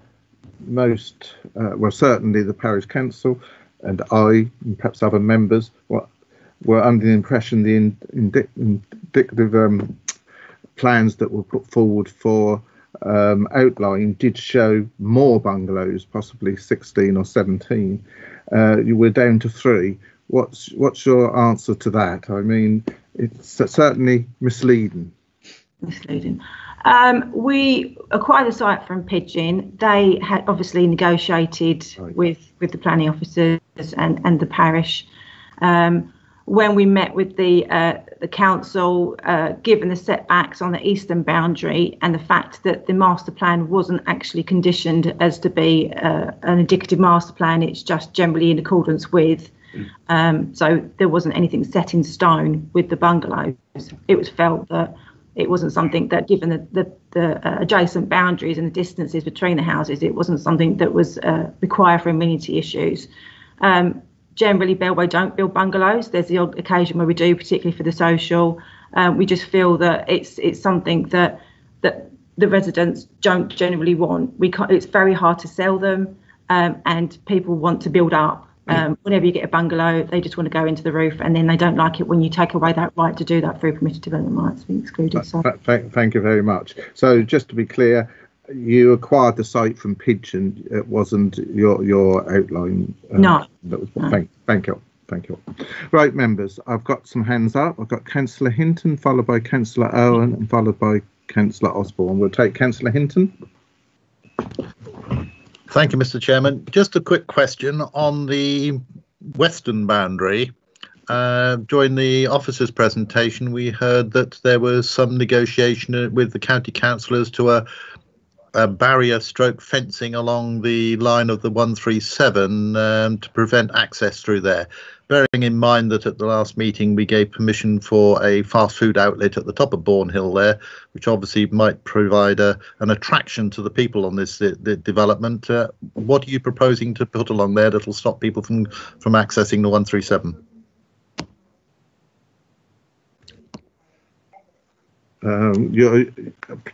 most, well, certainly the parish council and I, and perhaps other members, were under the impression the indicative plans that were put forward for outline did show more bungalows, possibly 16 or 17. You were down to 3. What's your answer to that? I mean, it's certainly misleading. Misleading. We acquired the site from Pigeon. They had obviously negotiated with the planning officers and the parish. When we met with the council, given the setbacks on the eastern boundary and the fact that the master plan wasn't actually conditioned as to be an indicative master plan, it's just generally in accordance with. So there wasn't anything set in stone with the bungalows. It was felt that it wasn't something that, given the adjacent boundaries and the distances between the houses, it wasn't something that was required for amenity issues. Generally, Bellway don't build bungalows. There's the odd occasion where we do, particularly for the social. We just feel that it's something that the residents don't generally want. It's very hard to sell them, and people want to build up. Whenever you get a bungalow, they just want to go into the roof, and then they don't like it when you take away that right to do that through permitted development rights being excluded. So. Thank you very much. So just to be clear, you acquired the site from Pigeon. It wasn't your outline. No. That was, no. Thank you. Right, members, I've got some hands up. I've got Councillor Hinton, followed by Councillor Owen, and followed by Councillor Osborne. We'll take Councillor Hinton. Thank you, Mr. Chairman. Just a quick question on the western boundary. During the officer's presentation, we heard that there was some negotiation with the county councillors to a barrier stroke fencing along the line of the 137 to prevent access through there. Bearing in mind that at the last meeting, we gave permission for a fast food outlet at the top of Bourne Hill there, which obviously might provide an attraction to the people on this the development. What are you proposing to put along there that will stop people from accessing the 137?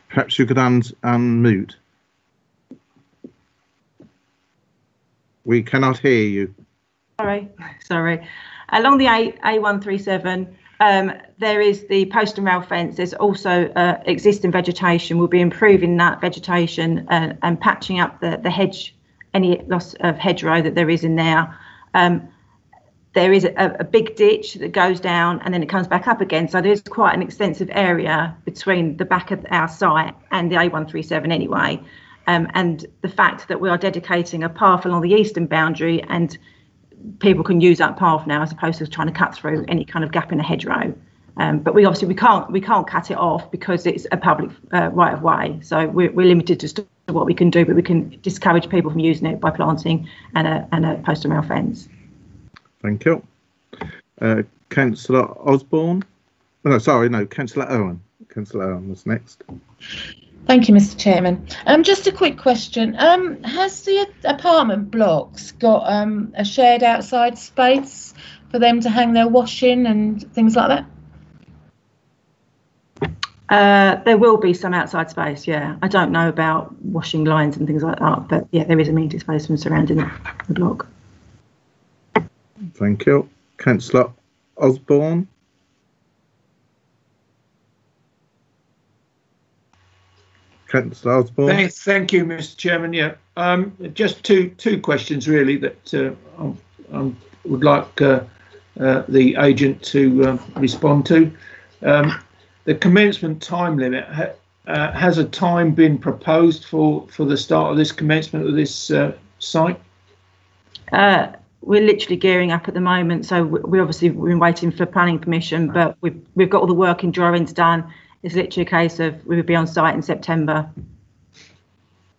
Perhaps you could unmute. We cannot hear you. Sorry. Along the A137, there is the post and rail fence. There's also existing vegetation. We'll be improving that vegetation and patching up the hedge, any loss of hedgerow that there is in there. There is a big ditch that goes down and then it comes back up again. So there's quite an extensive area between the back of our site and the A137 anyway. And the fact that we are dedicating a path along the eastern boundary, and people can use that path now as opposed to trying to cut through any kind of gap in a hedgerow. But we can't cut it off because it's a public right of way. So we're limited just to what we can do, but we can discourage people from using it by planting and a post and rail fence. Thank you. Councillor Osborne. Councillor Owen. Councillor Owen was next. Thank you, Mr. Chairman. Just a quick question. Has the apartment blocks got a shared outside space for them to hang their washing and things like that? There will be some outside space, yeah. I don't know about washing lines and things like that, but yeah, there is immediate space from surrounding the block. Thank you. Councillor Osborne. Councillor Osborne. Thank you, Mr. Chairman. Yeah, just two questions really that I would like the agent to respond to. The commencement time limit, has a time been proposed for the start of this commencement of this site? We're literally gearing up at the moment, so we obviously been waiting for planning permission, but we've got all the work and drawings done. It's literally a case of we would be on site in September.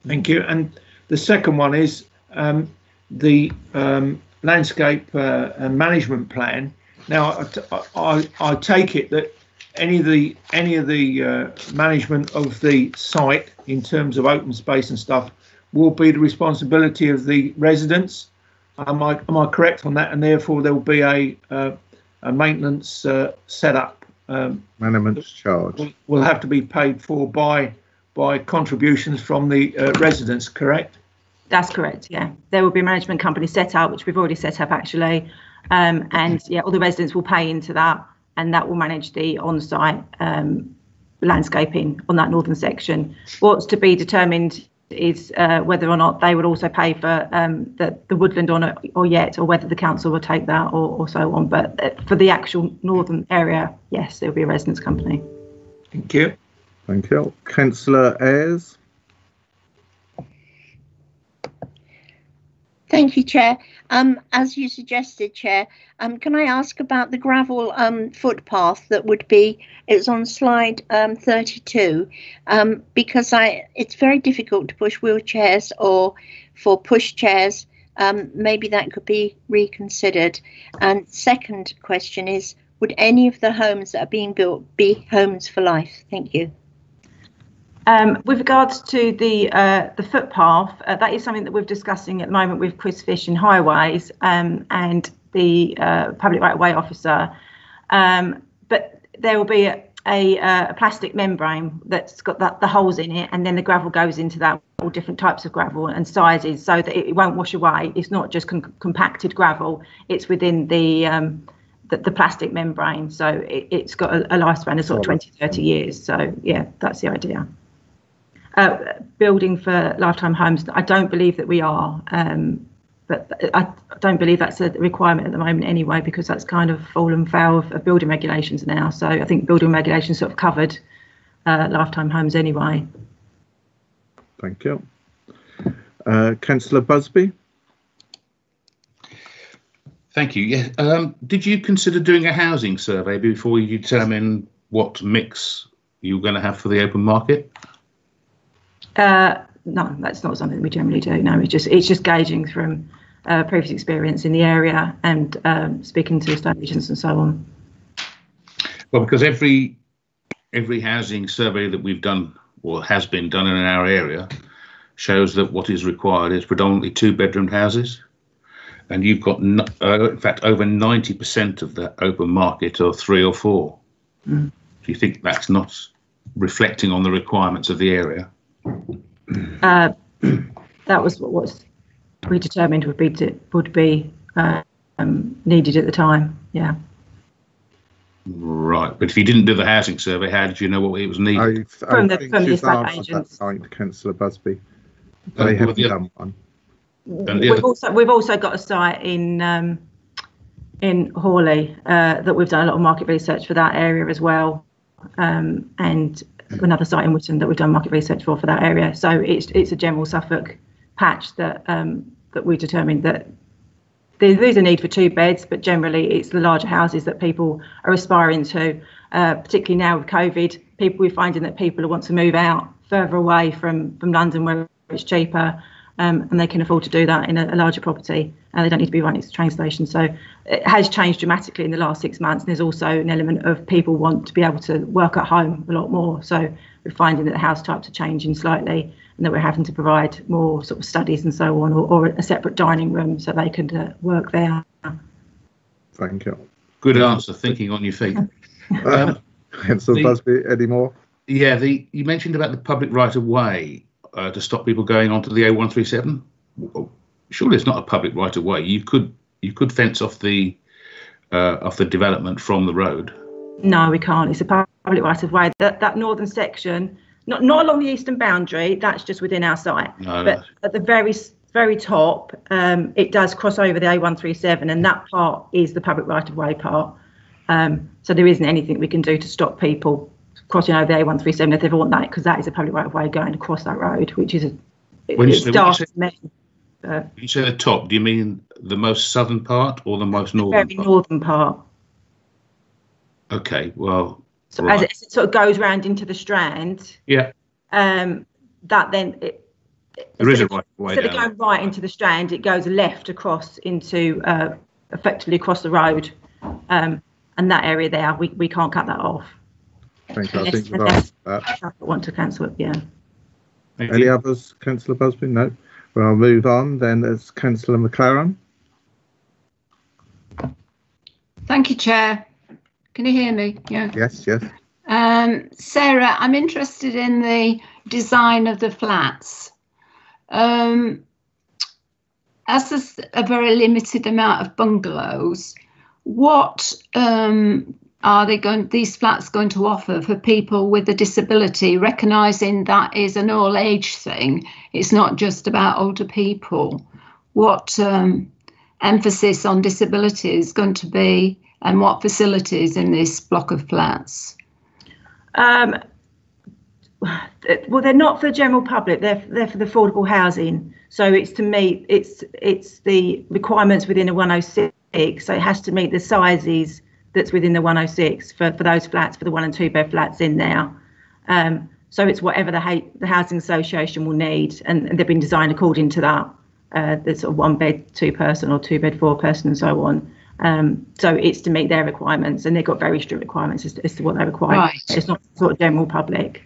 Thank you. And the second one is the landscape and management plan. Now, I take it that any of the management of the site in terms of open space and stuff will be the responsibility of the residents. Am I correct on that? And therefore there will be a maintenance setup. Maintenance charge will have to be paid for by contributions from the residents, correct? That's correct, yeah. There will be a management company set up, which we've already set up actually. And yeah, all the residents will pay into that, and that will manage the on-site landscaping on that northern section. What's to be determined is whether or not they would also pay for the woodland on it or yet, or whether the council will take that or so on. But for the actual northern area, yes, there will be a residence company. Thank you. Thank you. Councillor Ayres. Thank you, Chair. As you suggested, Chair, can I ask about the gravel footpath that would be, it's on slide 32, because it's very difficult to push wheelchairs or for push chairs. Maybe that could be reconsidered. And second question is, would any of the homes that are being built be homes for life? Thank you. With regards to the footpath, that is something that we're discussing at the moment with Chris Fish in Highways and the public right-of-way officer. But there will be a plastic membrane that's got the holes in it, and then the gravel goes into that, all different types of gravel and sizes, so that it won't wash away. It's not just compacted gravel, it's within the plastic membrane, so it's got a lifespan of sort of 20, 30 years. So yeah, that's the idea. Building for lifetime homes, I don't believe that we are, but I don't believe that's a requirement at the moment anyway, because that's kind of fallen foul of building regulations now. So I think building regulations sort of covered lifetime homes anyway. Thank you. Councillor Busby. Thank you. Yeah. Did you consider doing a housing survey before you determine what mix you're going to have for the open market? No, that's not something we generally do. No, it's just gauging from previous experience in the area and speaking to estate agents and so on. Well, because every housing survey that we've done or has been done in our area shows that what is required is predominantly two-bedroom houses, and you've got in fact over 90% of the open market are three or four. Mm. Do you think that's not reflecting on the requirements of the area? That was what we determined would be needed at the time. Yeah. Right, but if you didn't do the housing survey, how did you know what it was needed? I think she's answered that side, Councillor Busby. They haven't done one. We've also got a site in Hawley that we've done a lot of market research for that area as well, and another site in Witten that we've done market research for that area. So it's a general Suffolk patch that that we determined that there is a need for two beds, but generally it's the larger houses that people are aspiring to, particularly now with COVID. We're finding that people want to move out further away from London where it's cheaper. And they can afford to do that in a larger property, and they don't need to be right next to the train station. So it has changed dramatically in the last 6 months. And there's also an element of people want to be able to work at home a lot more. So we're finding that the house types are changing slightly, and that we're having to provide more sort of studies and so on, or a separate dining room so they could work there. Thank you. Good answer, thinking on your feet. Councillor Busby, any more? Yeah, you mentioned about the public right of way. To stop people going onto the A137? Surely it's not a public right of way. You could fence off the development from the road. No, we can't. It's a public right of way. That northern section, not along the eastern boundary. That's just within our site. No, but at the very very top, it does cross over the A137, and that part is the public right-of-way part. So there isn't anything we can do to stop people crossing over the A137 if they want that, because that is a public right-of-way going across that road, which is when you say the top, do you mean the most southern part or the most northern part? Very northern part. Okay, well... So right. As it sort of goes round into the Strand... Yeah. That then... There is a right way down. Instead of going right into the Strand, it goes left across into... effectively across the road. And that area there, we can't cut that off. Thank you. I think I want to cancel it, yeah. Any others, Councillor Busby? No. Well, I'll move on then. There's Councillor McLaren. Thank you, Chair. Can you hear me? Yeah. Yes, yes. Sarah, I'm interested in the design of the flats. As there's a very limited amount of bungalows, what are they going? These flats going to offer for people with a disability, recognising that is an all-age thing. It's not just about older people. What emphasis on disability is going to be, and what facilities in this block of flats? Well, they're not for the general public. They're for the affordable housing. So it's to meet it's the requirements within a 106. So it has to meet the sizes that's within the 106 for those flats, for the 1 and 2 bed flats in there. So it's whatever the housing association will need, and they've been designed according to that. The sort of 1 bed 2 person or 2 bed 4 person, and so on. So it's to meet their requirements, and they've got very strict requirements as to what they require. Right. It's not sort of general public.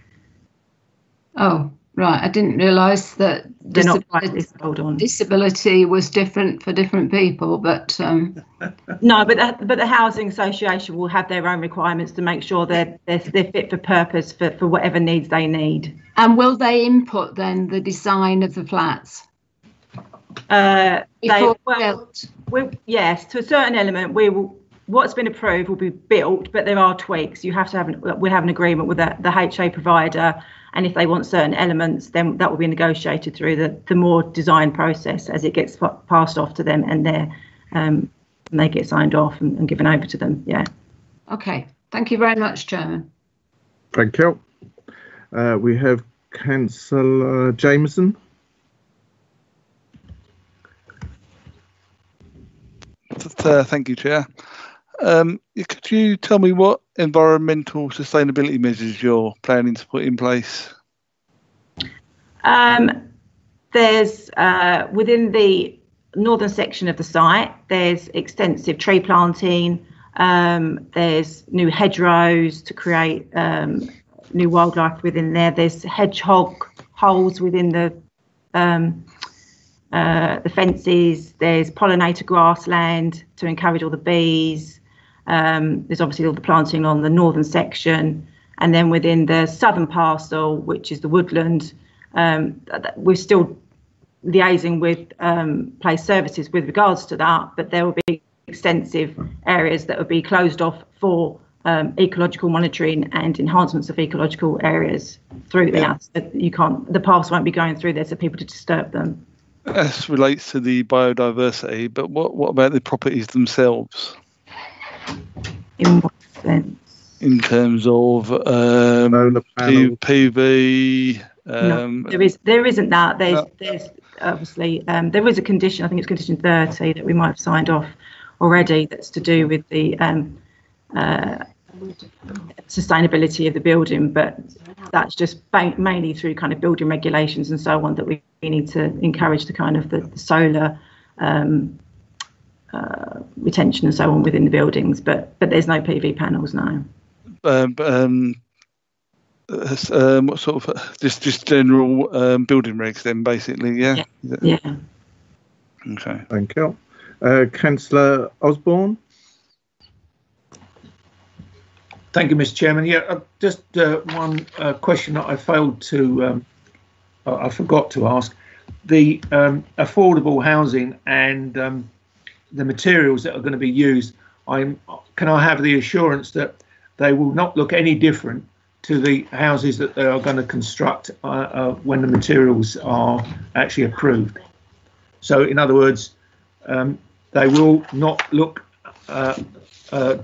Oh, right. I didn't realise that disability was different for different people, but... No, but the Housing Association will have their own requirements to make sure they're fit for purpose for whatever needs they need. And will they input then the design of the flats? Yes, to a certain element, we will. What's been approved will be built, but there are tweaks. You have to have we'll have an agreement with the HA provider, and if they want certain elements, then that will be negotiated through the more design process as it gets passed off to them, and they get signed off and given over to them. Yeah. Okay. Thank you very much, Chairman. Thank you. We have Councillor Jamieson. Thank you, Chair. Could you tell me what environmental sustainability measures you're planning to put in place? There's within the northern section of the site, there's extensive tree planting. There's new hedgerows to create new wildlife within there. There's hedgehog holes within the fences. There's pollinator grassland to encourage all the bees. There's obviously all the planting on the northern section, and then within the southern parcel, which is the woodland, we're still liaising with place services with regards to that, but there will be extensive areas that will be closed off for ecological monitoring and enhancements of ecological areas through there. So the paths won't be going through there, so people to disturb them. This relates to the biodiversity, but what about the properties themselves? In what sense? In terms of PV. No, there isn't that. There's obviously there is a condition. I think it's condition 30 that we might have signed off already. That's to do with the sustainability of the building, but that's just mainly through kind of building regulations and so on that we need to encourage the kind of the solar retention and so on within the buildings, but there's no PV panels now. What sort of just general building regs then, basically? Yeah. Okay, thank you. Councillor Osborne. Thank you, Mr. Chairman. Yeah, just one question that I failed to, I forgot to ask. The affordable housing and the materials that are going to be used, can I have the assurance that they will not look any different to the houses that they are going to construct when the materials are actually approved? So in other words, they will not look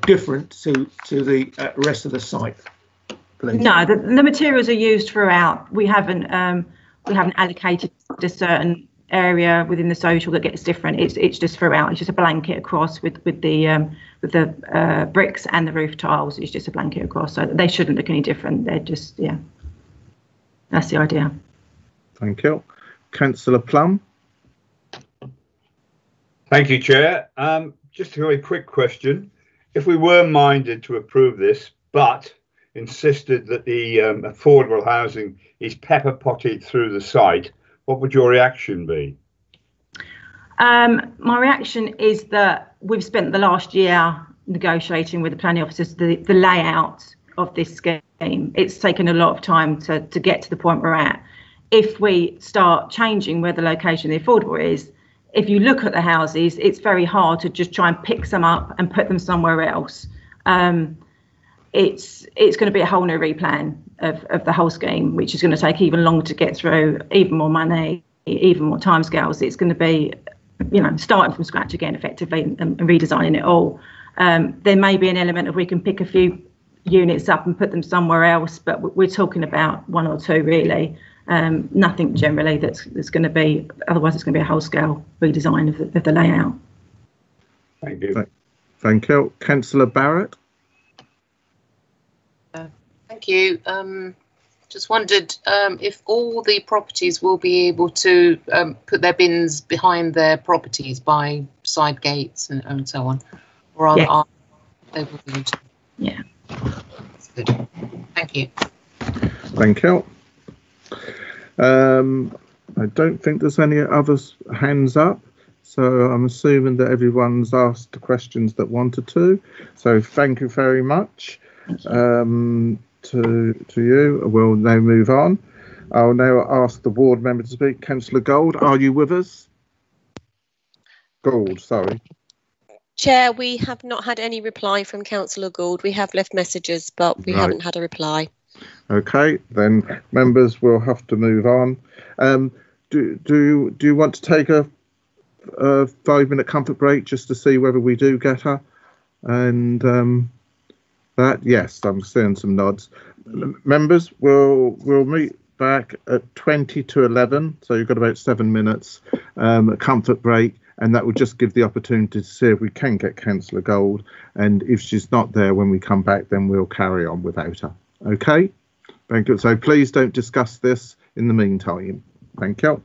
different to the rest of the site. Please. No, the materials are used throughout. We haven't allocated a certain area within the social that gets different. It's just throughout. It's just a blanket across with the bricks and the roof tiles. It's just a blanket across, so they shouldn't look any different. They're just, yeah. That's the idea. Thank you, Councillor Plum. Thank you, Chair. Just a very quick question. If we were minded to approve this, but insisted that the affordable housing is pepper potted through the site, what would your reaction be? My reaction is that we've spent the last year negotiating with the planning officers the layout of this scheme. It's taken a lot of time to get to the point we're at. If we start changing where the location of the affordable is, if you look at the houses, it's very hard to just try and pick some up and put them somewhere else. It's going to be a whole new replan of the whole scheme, which is going to take even longer to get through, even more money, even more timescales. It's going to be, you know, starting from scratch again, effectively, and redesigning it all. There may be an element of we can pick a few units up and put them somewhere else, but we're talking about one or two, really. Nothing generally that's going to be, otherwise it's going to be a whole scale redesign of the layout. Thank you. Thank you. Councillor Barrett. Thank you. Just wondered if all the properties will be able to put their bins behind their properties by side gates and so on, or yeah. Are they able to? Yeah. That's good. Thank you. Thank you. I don't think there's any other hands up, so I'm assuming that everyone's asked the questions that wanted to, so thank you very much to you. We'll now move on. I'll now ask the ward member to speak. Councillor Gould, are you with us? Gould, sorry. Chair, we have not had any reply from Councillor Gould. We have left messages, but we haven't had a reply. Okay, then members will have to move on. Do you want to take a 5-minute comfort break just to see whether we do get her? And that, yes, I'm seeing some nods. Members, we'll meet back at 20 to 11, so you've got about 7 minutes, a comfort break, and that will just give the opportunity to see if we can get Councillor Gould, and if she's not there when we come back, then we'll carry on without her. Okay, thank you. So please don't discuss this in the meantime. Thank you.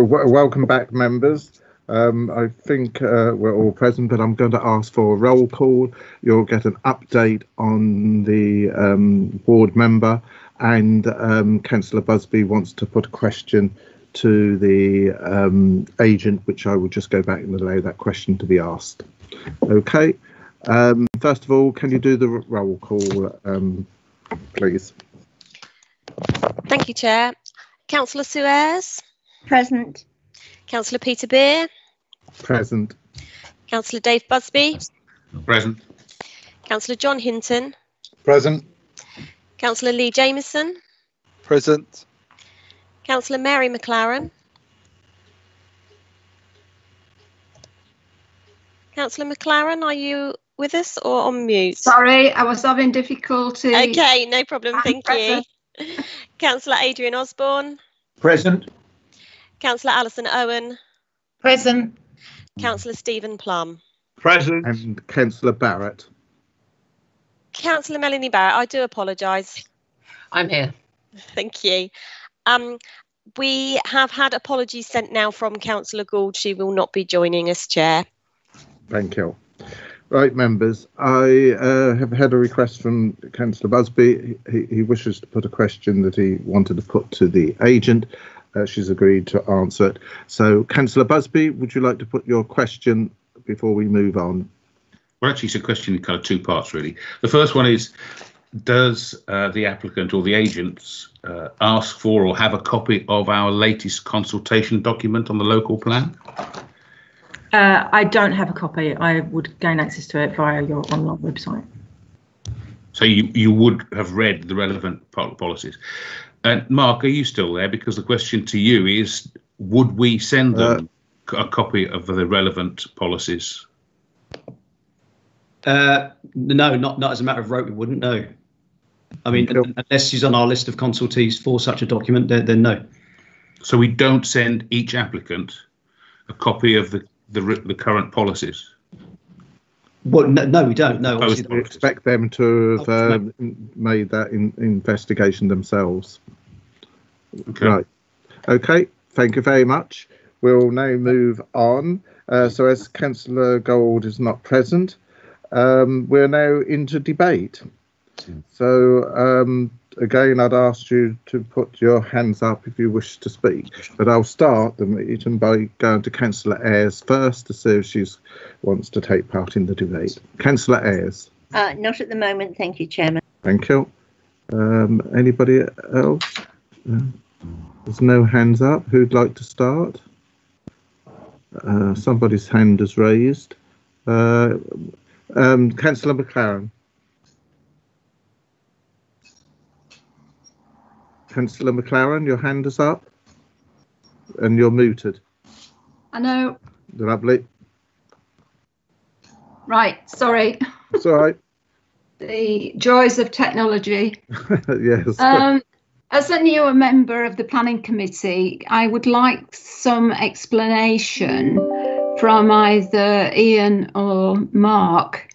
Welcome back, members. I think we're all present, but I'm going to ask for a roll call. You'll get an update on the ward member, and Councillor Busby wants to put a question to the agent, which I will just go back and allow that question to be asked. Okay. First of all, can you do the roll call, please? Thank you, Chair. Councillor Sue Ayres? Present. Councillor Peter Beer? Present. Councillor Dave Busby? Present. Councillor John Hinton? Present. Councillor Lee Jamieson? Present. Councillor Mary McLaren? Councillor McLaren, are you with us or on mute? Sorry, I was having difficulty. Okay, no problem, thank you. Councillor Adrian Osborne? Present. Councillor Alison Owen? Present. Councillor Stephen Plum? Present. And Councillor Barrett? Councillor Melanie Barrett, I do apologise. I'm here. Thank you. We have had apologies sent now from Councillor Gould. She will not be joining us, Chair. Thank you. Right, members, I have had a request from Councillor Busby. He wishes to put a question that he wanted to put to the agent. She's agreed to answer it. So, Councillor Busby, would you like to put your question before we move on? Well, actually, it's a question in kind of two parts, really. The first one is, does the applicant or the agents ask for or have a copy of our latest consultation document on the local plan? I don't have a copy. I would gain access to it via your online website. So you would have read the relevant policies. And Mark, are you still there? Because the question to you is, would we send them a copy of the relevant policies? No, not as a matter of rote, we wouldn't, no. I mean, unless she's on our list of consultees for such a document, then no. So we don't send each applicant a copy of the current policies? Well, no, we don't. No, obviously we expect them to have made that investigation themselves. Okay. Right. Okay, thank you very much. We'll now move on. So as Councillor Gould is not present, we're now into debate. So again, I'd ask you to put your hands up if you wish to speak, but I'll start the meeting by going to Councillor Ayres first to see if she wants to take part in the debate. Councillor Ayres. Not at the moment, thank you, Chairman. Thank you. Anybody else? There's no hands up. Who'd like to start? Somebody's hand is raised. Councillor McLaren. Councillor McLaren, your hand is up and you're muted. I know. Lovely. Right, sorry. It's all right. The joys of technology. Yes. As a newer member of the Planning Committee, I would like some explanation from either Ian or Mark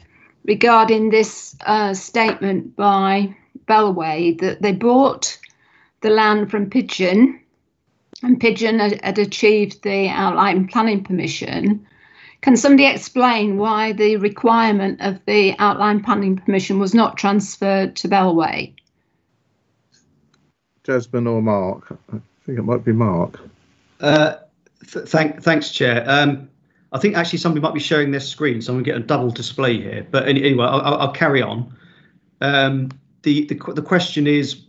regarding this statement by Bellway that they bought the land from Pigeon, and Pigeon had achieved the outline planning permission. Can somebody explain why the requirement of the outline planning permission was not transferred to Bellway? Jasmine or Mark? I think it might be Mark. Thanks, Chair. I think actually somebody might be sharing their screen, so I'm going to get a double display here. But anyway, I'll carry on. The question is,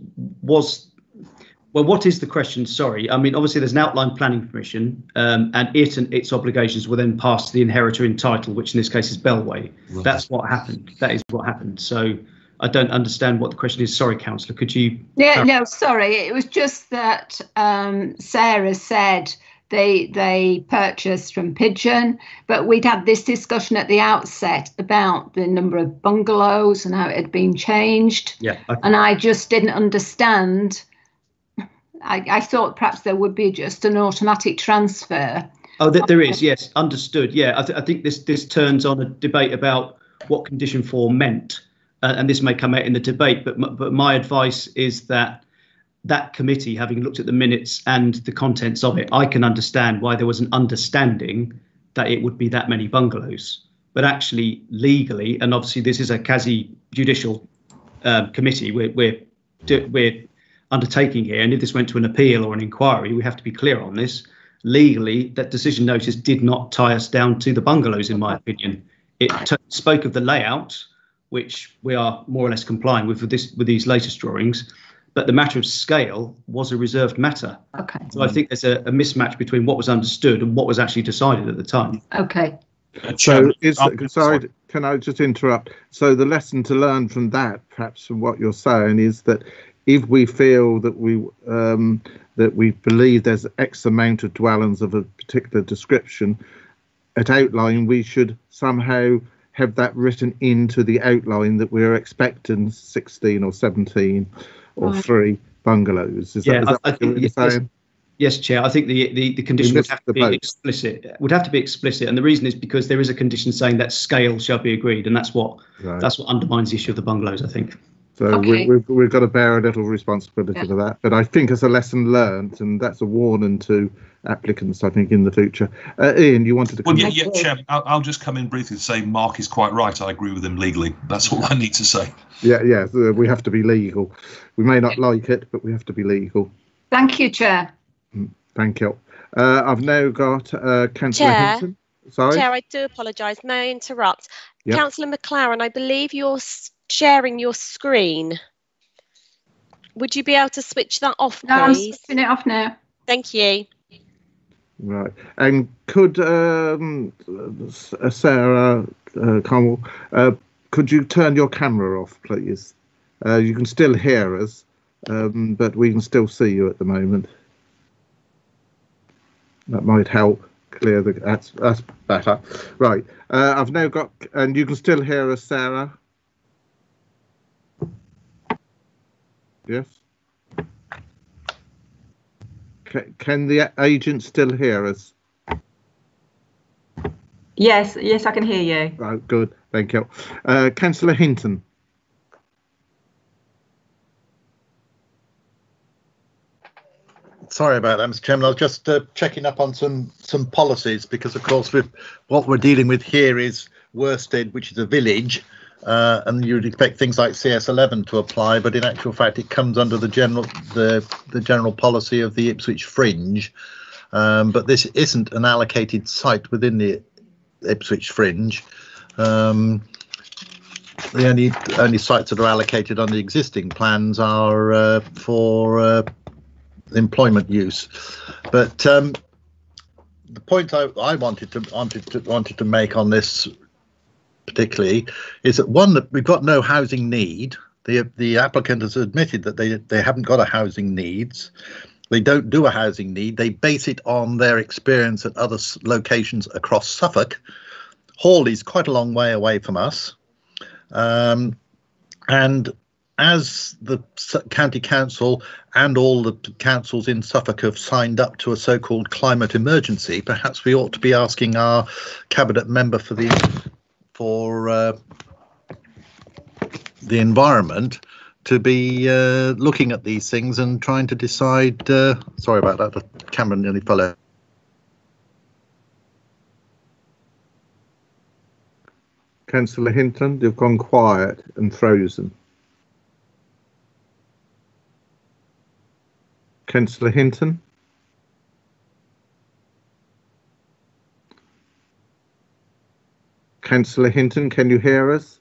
well, what is the question? Sorry. I mean, obviously, there's an outline planning permission, and it and its obligations were then passed to the inheritor in title, which in this case is Bellway. Right. That's what happened. That is what happened. So I don't understand what the question is. Sorry, Councillor, could you? Yeah, no, sorry. It was just that Sarah said they purchased from Pigeon, but we'd had this discussion at the outset about the number of bungalows and how it had been changed. Yeah. Okay. And I just didn't understand. I thought perhaps there would be just an automatic transfer. Oh, there is, yes, understood. Yeah, I think this turns on a debate about what condition four meant, and this may come out in the debate. But my advice is that that committee, having looked at the minutes and the contents of it, I can understand why there was an understanding that it would be that many bungalows. But actually, legally, and obviously this is a quasi-judicial committee we're undertaking here, and if this went to an appeal or an inquiry, we have to be clear on this. Legally, that decision notice did not tie us down to the bungalows, in my opinion. It spoke of the layout, which we are more or less complying with these latest drawings, but the matter of scale was a reserved matter. Okay. So I think there's a mismatch between what was understood and what was actually decided at the time. Okay. So sorry, can I just interrupt? So the lesson to learn from that, perhaps from what you're saying, is that if we feel that we believe there's X amount of dwellings of a particular description at outline, we should somehow have that written into the outline that we're expecting 16 or 17 or three bungalows. Is that what you're saying? Yes, Chair. I think the condition would have to be explicit. It would have to be explicit, and the reason is because there is a condition saying that scale shall be agreed, and that's what undermines the issue of the bungalows, I think. So we've got to bear a little responsibility for that. But I think it's a lesson learned, and that's a warning to applicants, I think, in the future. Ian, you wanted to come in? Yeah, Chair, I'll just come in briefly to say Mark is quite right. I agree with him legally. That's all I need to say. Yeah, we have to be legal. We may not like it, but we have to be legal. Thank you, Chair. Thank you. I've now got Councillor Hinton. Sorry. Chair, I do apologise. May I interrupt? Yep. Councillor McLaren, I believe you're sharing your screen. Would you be able to switch that off, please? No, I'm switching it off now. Thank you. Right. And could Sarah Conwell, could you turn your camera off, please? You can still hear us, but we can still see you at the moment. That might help clear the... That's better. Right. I've now got... And you can still hear us, Sarah? Yes? Can the agent still hear us? Yes, I can hear you. Right, good. Thank you. Councillor Hinton. Sorry about that, Mr. Chairman. I was just checking up on some policies because, of course, what we're dealing with here is Wherstead, which is a village, and you'd expect things like CS11 to apply, but in actual fact, it comes under the general policy of the Ipswich Fringe. But this isn't an allocated site within the Ipswich Fringe. The only sites that are allocated under existing plans are for employment use, but the point I wanted to make on this particularly is that one, that we've got no housing need. The applicant has admitted that they haven't got a housing needs. They don't do a housing need. They base it on their experience at other locations across Suffolk. Hall is quite a long way away from us, and as the county council and all the councils in Suffolk have signed up to a so-called climate emergency, perhaps we ought to be asking our cabinet member for the environment to be looking at these things and trying to decide. Sorry about that. The camera nearly fell out. Councillor Hinton, you've gone quiet and frozen. Councillor Hinton. Councillor Hinton, can you hear us?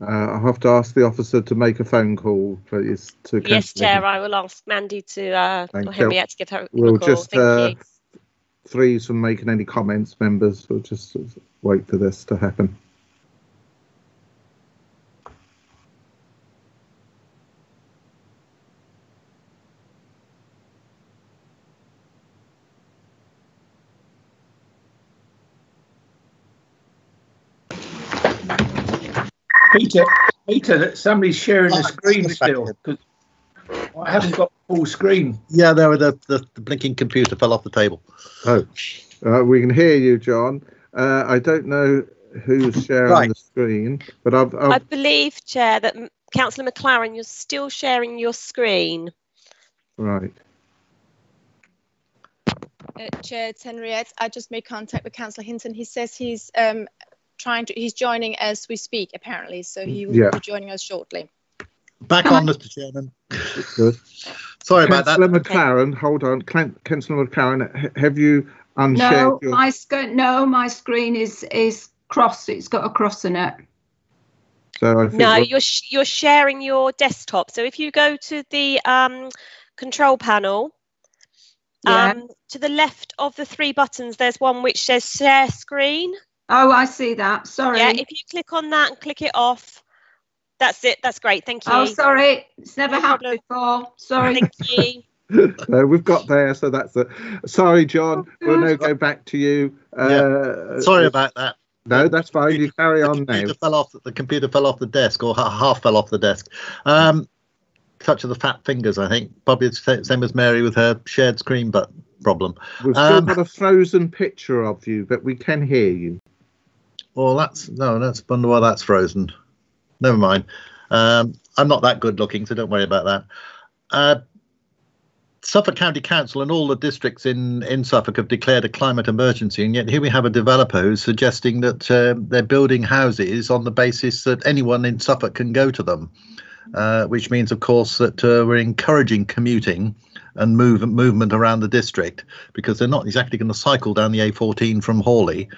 I'll have to ask the officer to make a phone call, please. To yes, Chair, Hinton. I will ask Mandy to, or Henriette to give her a call. Just, thank you. Threes from making any comments, members. We'll just wait for this to happen. Peter, that somebody's sharing the screen still, because I haven't got full screen. Yeah, the blinking computer fell off the table. Oh, we can hear you, John. I don't know who's sharing the screen, but I believe, Chair, that Councillor McLaren, you're still sharing your screen. Right. Chair, it's Henriette. I just made contact with Councillor Hinton. He says he's he's joining as we speak, apparently, so he will be joining us shortly. Back on, Mr. Chairman. Good. Sorry about that. Councillor McLaren, hold on. Councillor McLaren, have you unshared your... my screen is crossed. It's got a cross in it. So I you're sharing your desktop. So if you go to the control panel, to the left of the three buttons, there's one which says share screen. Oh, I see that. Sorry. Yeah, if you click on that and click it off, that's it. That's great. Thank you. Oh, sorry. It's never happened before. Sorry. Thank you. So we've got there. So that's it. Sorry, John. We'll now go back to you. Sorry about that. No, that's fine. You carry on now. The computer fell off the desk, or half fell off the desk. Touch of the fat fingers, I think. Probably the same as Mary with her shared screen but problem. We've still got a frozen picture of you, but we can hear you. Well, that's I wonder why that's frozen. Never mind. I'm not that good looking, so don't worry about that. Suffolk County Council and all the districts in Suffolk have declared a climate emergency, and yet here we have a developer who's suggesting that they're building houses on the basis that anyone in Suffolk can go to them. Which means, of course, that we're encouraging commuting and movement around the district, because they're not exactly going to cycle down the A14 from Hawley.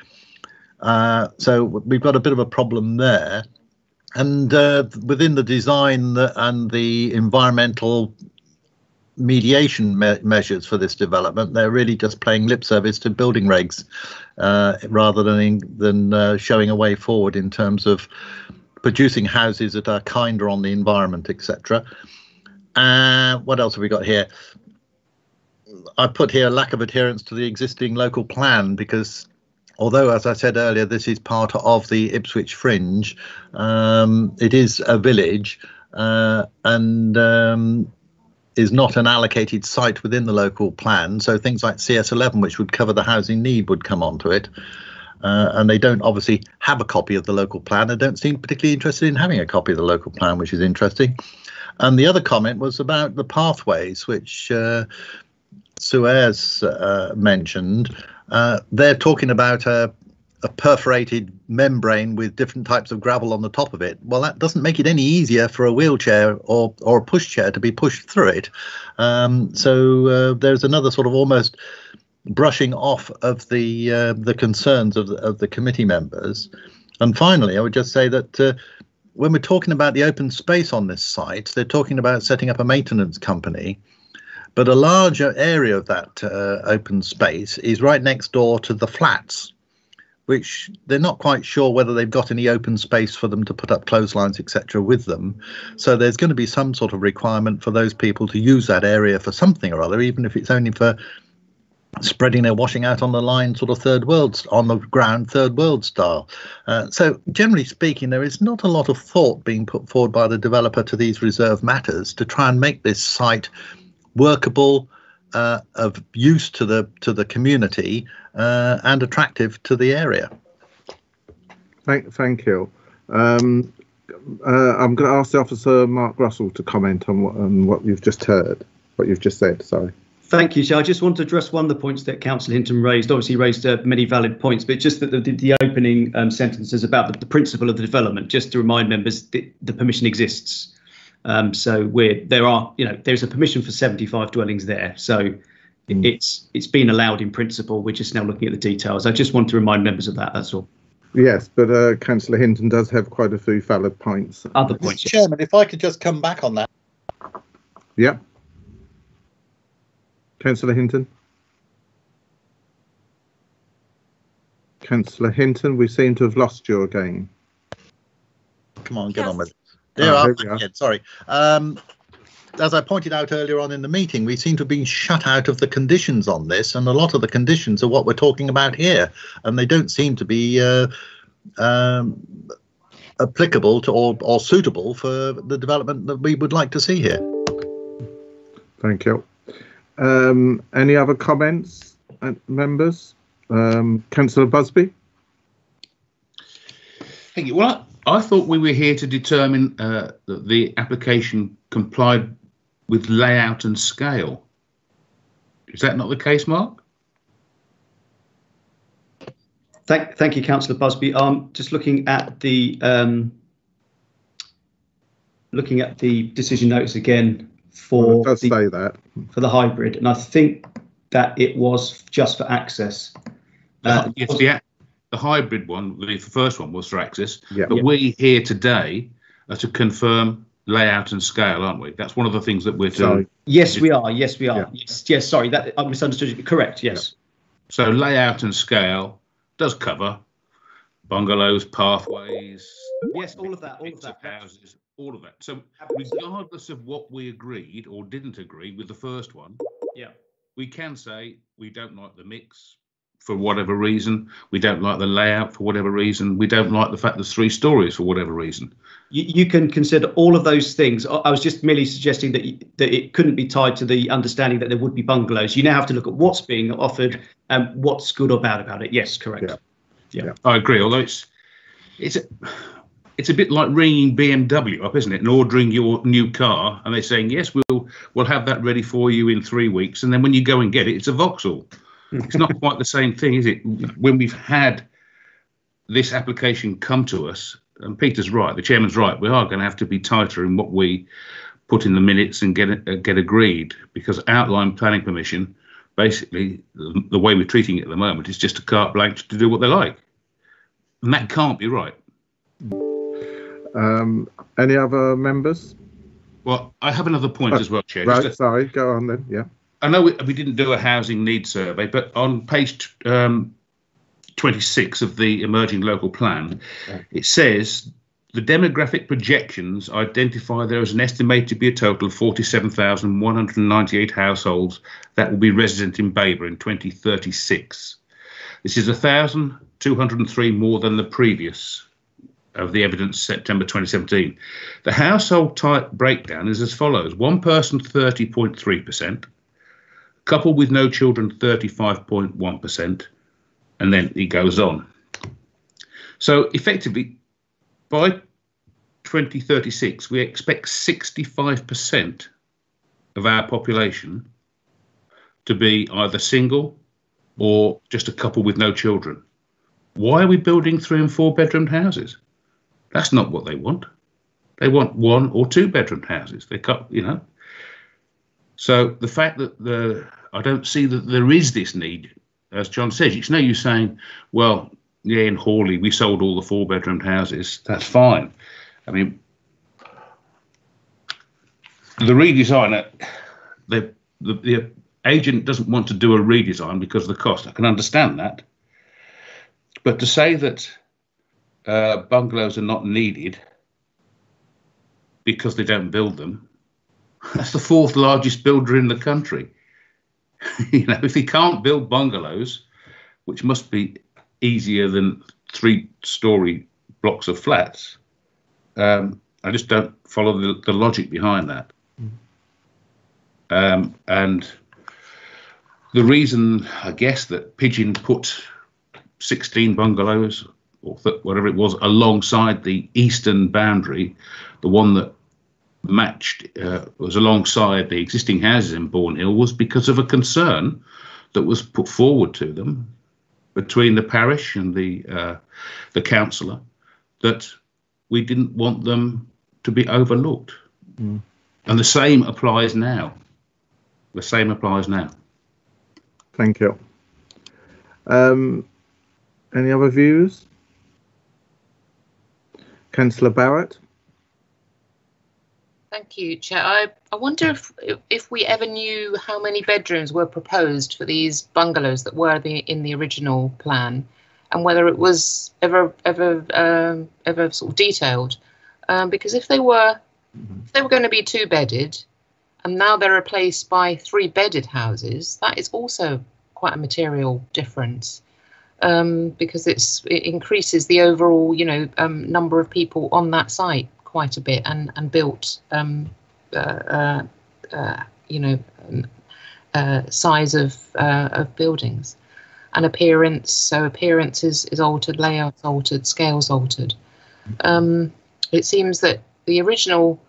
So we've got a bit of a problem there. And within the design and the environmental mediation measures for this development, they're really just playing lip service to building regs rather than showing a way forward in terms of producing houses that are kinder on the environment, etc. What else have we got here? I put here lack of adherence to the existing local plan, because although, as I said earlier, this is part of the Ipswich Fringe, it is a village and is not an allocated site within the local plan. So things like CS11, which would cover the housing need, would come onto it. And they don't obviously have a copy of the local plan. They don't seem particularly interested in having a copy of the local plan, which is interesting. And the other comment was about the pathways, which Sue Ayres mentioned. They're talking about a perforated membrane with different types of gravel on the top of it. Well, that doesn't make it any easier for a wheelchair or a pushchair to be pushed through it. So there's another sort of almost brushing off of the concerns of the committee members. And finally, I would just say that when we're talking about the open space on this site, they're talking about setting up a maintenance company, but a larger area of that open space is right next door to the flats, which they're not quite sure whether they've got any open space for them to put up clotheslines, etc. with them. So there's going to be some sort of requirement for those people to use that area for something or other, even if it's only for spreading their washing out on the line, sort of third world, on the ground, third world style. So generally speaking, there is not a lot of thought being put forward by the developer to these reserve matters to try and make this site workable, of use to the community, and attractive to the area. Thank you. I'm going to ask the officer Mark Russell to comment on what you've just heard, what you've just said, sorry. Thank you, Chair. I just want to address one of the points that Councillor Hinton raised. Obviously, he raised many valid points, but just that the opening sentences about the principle of the development, just to remind members that the permission exists. So there's a permission for 75 dwellings there. So it's been allowed in principle. We're just now looking at the details. I just want to remind members of that. That's all. Yes, but Councillor Hinton does have quite a few valid points. Other points, Mr. Chairman. If I could just come back on that. Yeah. Councillor Hinton? Councillor Hinton, we seem to have lost you again. Come on, get on with it. There we are. Sorry. As I pointed out earlier on in the meeting, we seem to have been shut out of the conditions on this, and a lot of the conditions are what we're talking about here, and they don't seem to be applicable to or suitable for the development that we would like to see here. Thank you. Any other comments, members? Councillor Busby? Thank you. Well, I thought we were here to determine that the application complied with layout and scale. Is that not the case, Mark? Thank you, Councillor Busby. Just looking at the decision notice again for the hybrid, and I think that it was just for access. Yes, the hybrid one, the first one, was for access. Yeah. But we're here today to confirm layout and scale, aren't we? That's one of the things that we're doing. Yes, we are. Yes, we are. Yeah. Yes. Sorry, that I misunderstood you. Correct. Yes. Yeah. So layout and scale does cover bungalows, pathways. Yes, all of that. All of that. Houses. All of that. So regardless of what we agreed or didn't agree with the first one, yeah, we can say we don't like the mix for whatever reason, we don't like the layout for whatever reason, we don't like the fact there's three stories for whatever reason. You can consider all of those things. I was just merely suggesting that it couldn't be tied to the understanding that there would be bungalows. You now have to look at what's being offered and what's good or bad about it. Yes, correct. Yeah. I agree, although it's a bit like ringing BMW up, isn't it, and ordering your new car, and they're saying, yes, we'll have that ready for you in 3 weeks, and then when you go and get it, it's a Vauxhall. It's not quite the same thing, is it? When we've had this application come to us, and Peter's right, the chairman's right, we are going to have to be tighter in what we put in the minutes and get agreed, because outline planning permission, basically, the way we're treating it at the moment is just a carte blanche to do what they like. And that can't be right. Any other members? Well, I have another point as well, Chair. Right, sorry, go on then, yeah. I know we didn't do a housing need survey, but on page 26 of the emerging local plan, it says the demographic projections identify there is an estimated to be a total of 47,198 households that will be resident in Babergh in 2036. This is 1,203 more than the previous of the evidence September 2017. The household type breakdown is as follows: one person 30.3%. Couple with no children, 35.1%, and then it goes on. So effectively, by 2036, we expect 65% of our population to be either single or just a couple with no children. Why are we building 3- and 4-bedroom houses? That's not what they want. They want 1- or 2-bedroom houses. They can't, you know. So the fact that I don't see that there is this need, as John says, it's no use saying, well, yeah, in Hawley, we sold all the 4-bedroom houses. That's fine. I mean, the redesigner, the agent doesn't want to do a redesign because of the cost. I can understand that. But to say that bungalows are not needed because they don't build them, that's the 4th largest builder in the country. You know, if he can't build bungalows, which must be easier than 3-storey blocks of flats, I just don't follow the logic behind that. And the reason, I guess, that Pigeon put 16 bungalows, or whatever it was, alongside the eastern boundary, the one that matched was alongside the existing houses in Bourne Hill, was because of a concern that was put forward to them between the parish and the councillor, that we didn't want them to be overlooked. And the same applies now. The same applies now. Thank you. Any other views? Councillor Barrett. Thank you, Chair. I wonder if we ever knew how many bedrooms were proposed for these bungalows that were in the original plan, and whether it was ever sort of detailed. Because if they were going to be 2-bedded, and now they're replaced by 3-bedded houses, that is also quite a material difference. Because it increases the overall, number of people on that site quite a bit, and built size of buildings and appearance. So appearance is altered, layout's altered, scale's altered. It seems that the original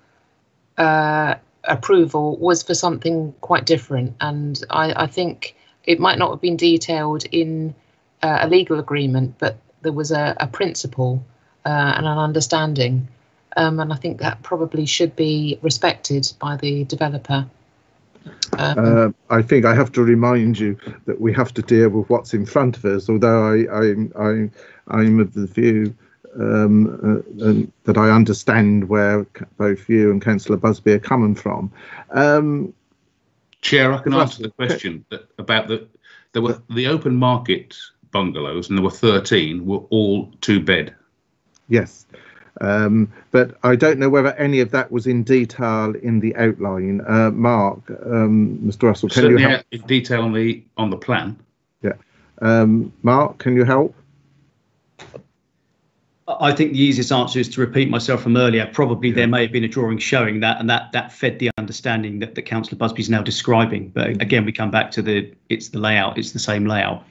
approval was for something quite different, and I think it might not have been detailed in a legal agreement, but there was a principle and an understanding, and I think that probably should be respected by the developer. I think I have to remind you that we have to deal with what's in front of us, although I'm of the view that I understand where both you and Councillor Busby are coming from. Chair, I can answer the question about the open market bungalows, and there were 13, were all two bed. Yes. But I don't know whether any of that was in detail in the outline. Mark, Mr. Russell, can you help? Certainly detail on the plan. Yeah. Mark, can you help? I think the easiest answer is to repeat myself from earlier. Probably there may have been a drawing showing that, and that fed the understanding that Councillor Busby is now describing. But again, we come back to it's the layout, it's the same layout.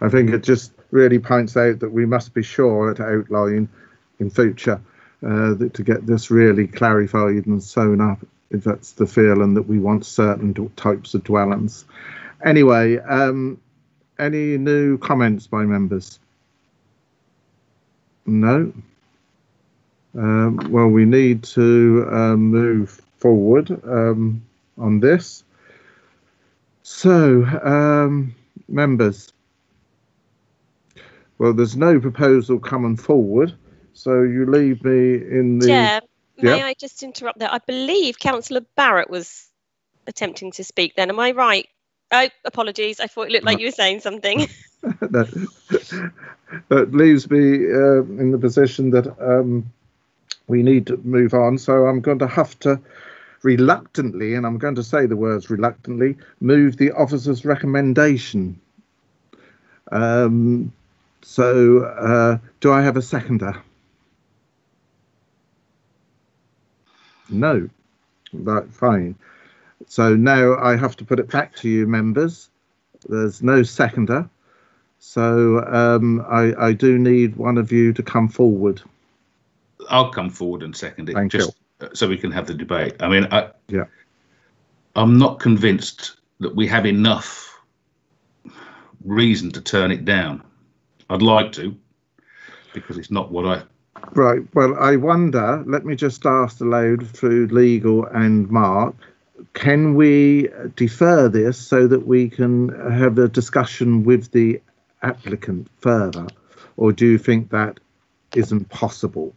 I think it just really points out that we must be sure to outline in future that to get this really clarified and sewn up, if that's the feeling that we want certain types of dwellings. Anyway, any new comments by members? No. Well, we need to move forward on this. So, members, well, there's no proposal coming forward, so you leave me in the... Chair, may I just interrupt there? I believe Councillor Barrett was attempting to speak then. Am I right? Oh, apologies. I thought it looked like you were saying something. That leaves me in the position that we need to move on. So I'm going to have to reluctantly, and I'm going to say the words reluctantly, move the officer's recommendation. So do I have a seconder? No. Right, fine. So now I have to put it back to you, members. There's no seconder. So I do need one of you to come forward. I'll come forward and second it. Thank you. So we can have the debate. I mean, I'm not convinced that we have enough reason to turn it down. I'd like to, because it's not what I... Right, well, I wonder, let me just ask aloud through legal and Mark, can we defer this so that we can have a discussion with the applicant further, or do you think that isn't possible?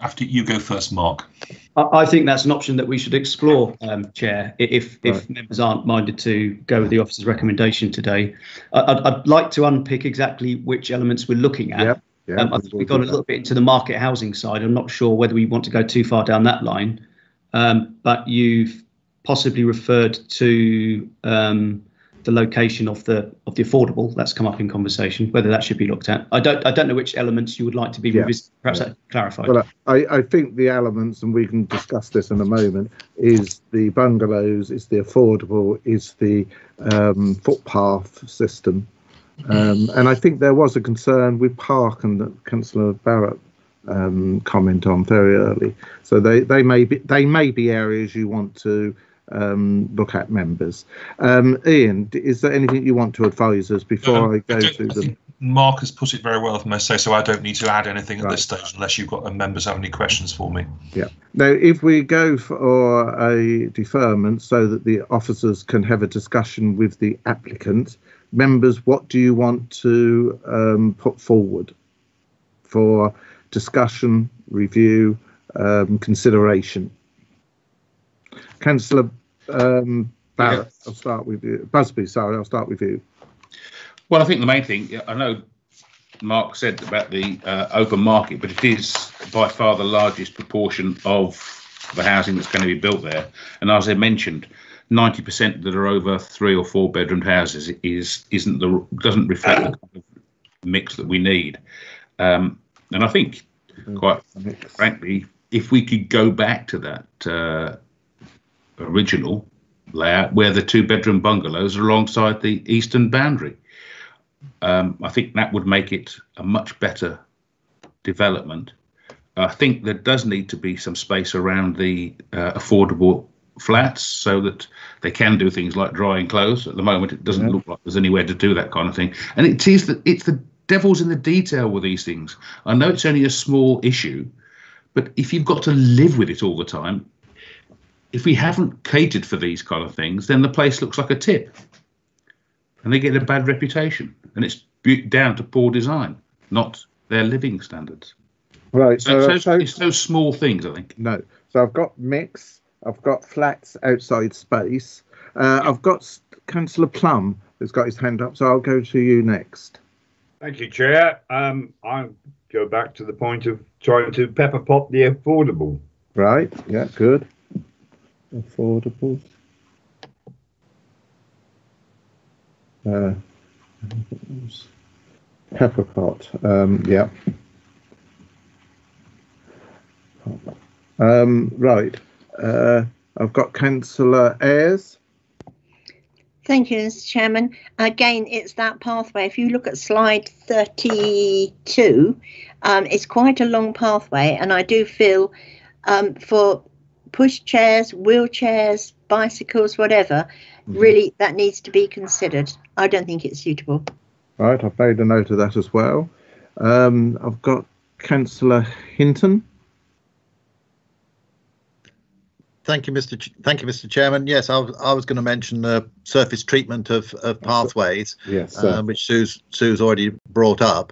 After you go first, Mark. I think that's an option that we should explore, Chair, if members aren't minded to go with the officer's recommendation today. I'd like to unpick exactly which elements we're looking at. I think we got a little bit into the market housing side. I'm not sure whether we want to go too far down that line, but you've possibly referred to the location of the affordable. That's come up in conversation, whether that should be looked at. I don't know which elements you would like to be revisited. Perhaps that clarified. Well, I think the elements, and we can discuss this in a moment, is the bungalows, is the affordable, is the footpath system, and I think there was a concern with parking that Councillor Barrett comment on very early. So they may be areas you want to look at, members. Ian, is there anything you want to advise us before I go through them? Mark has put it very well, if I may say so. I don't need to add anything at this stage unless you've got members have any questions for me. Yeah. Now, if we go for a deferment so that the officers can have a discussion with the applicant, members, what do you want to put forward for discussion, review, consideration? Councillor Barrett, I'll start with you. Busby, sorry, I'll start with you. Well, I think the main thing, I know Mark said about the open market, but it is by far the largest proportion of the housing that's going to be built there. And as I mentioned, 90% that are over 3 or 4 bedroomed houses doesn't reflect the kind of mix that we need. And I think, quite frankly, if we could go back to that original layout where the 2-bedroom bungalows are alongside the eastern boundary, I think that would make it a much better development, I think there does need to be some space around the affordable flats so that they can do things like drying clothes. At the moment, it doesn't look like there's anywhere to do that kind of thing. And it's the devil's in the detail with these things. I know it's only a small issue, but if you've got to live with it all the time, if we haven't catered for these kind of things, then the place looks like a tip. And they get a bad reputation. And it's down to poor design, not their living standards. Right. So it's those small things, I think. No. So I've got mix. I've got flats outside space. I've got Councillor Plum who's got his hand up. So I'll go to you next. Thank you, Chair. I'll go back to the point of trying to pepper pot the affordable. Right. Yeah, good. Affordable. Pepper pot. Yeah. Right. I've got Councillor Ayres. Thank you, Mr. Chairman. Again, it's that pathway. If you look at slide 32, it's quite a long pathway, and I do feel for pushchairs, wheelchairs, bicycles, whatever, really that needs to be considered. I don't think it's suitable. Right, I've made a note of that as well. I've got Councillor Hinton. Thank you, Mr. Chairman. Yes, I was going to mention the surface treatment of pathways, yes, which Sue's already brought up.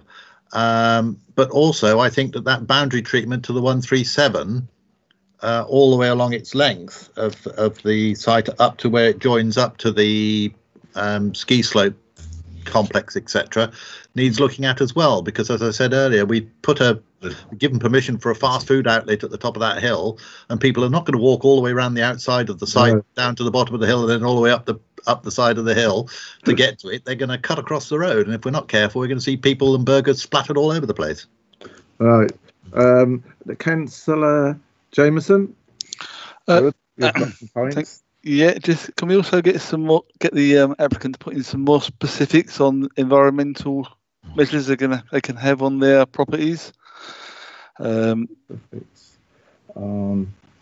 But also, I think that boundary treatment to the 137, all the way along its length of the site up to where it joins up to the ski slope complex, etc., needs looking at as well. Because as I said earlier, we put a given permission for a fast food outlet at the top of that hill, and people are not going to walk all the way around the outside of the site, down to the bottom of the hill, and then all the way up the side of the hill to get to it. They're going to cut across the road, and if we're not careful, we're going to see people and burgers splattered all over the place. Right, the Councillor Jamieson. Yeah, just can we also get the applicant to put in some more specifics on environmental measures they can have on their properties?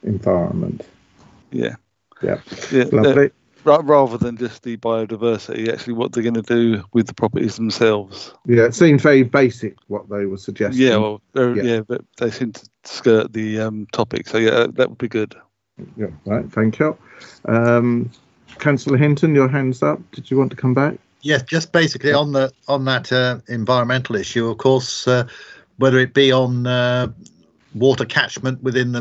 Environment. Yeah. Lovely. Rather than just the biodiversity, actually what they're going to do with the properties themselves. Yeah, it seemed very basic what they were suggesting. Yeah, but they seem to skirt the topic, so yeah, that would be good. Yeah, right, thank you. Councillor Hinton, your hand's up. Did you want to come back? Yes, just basically on that environmental issue, of course, whether it be on water catchment within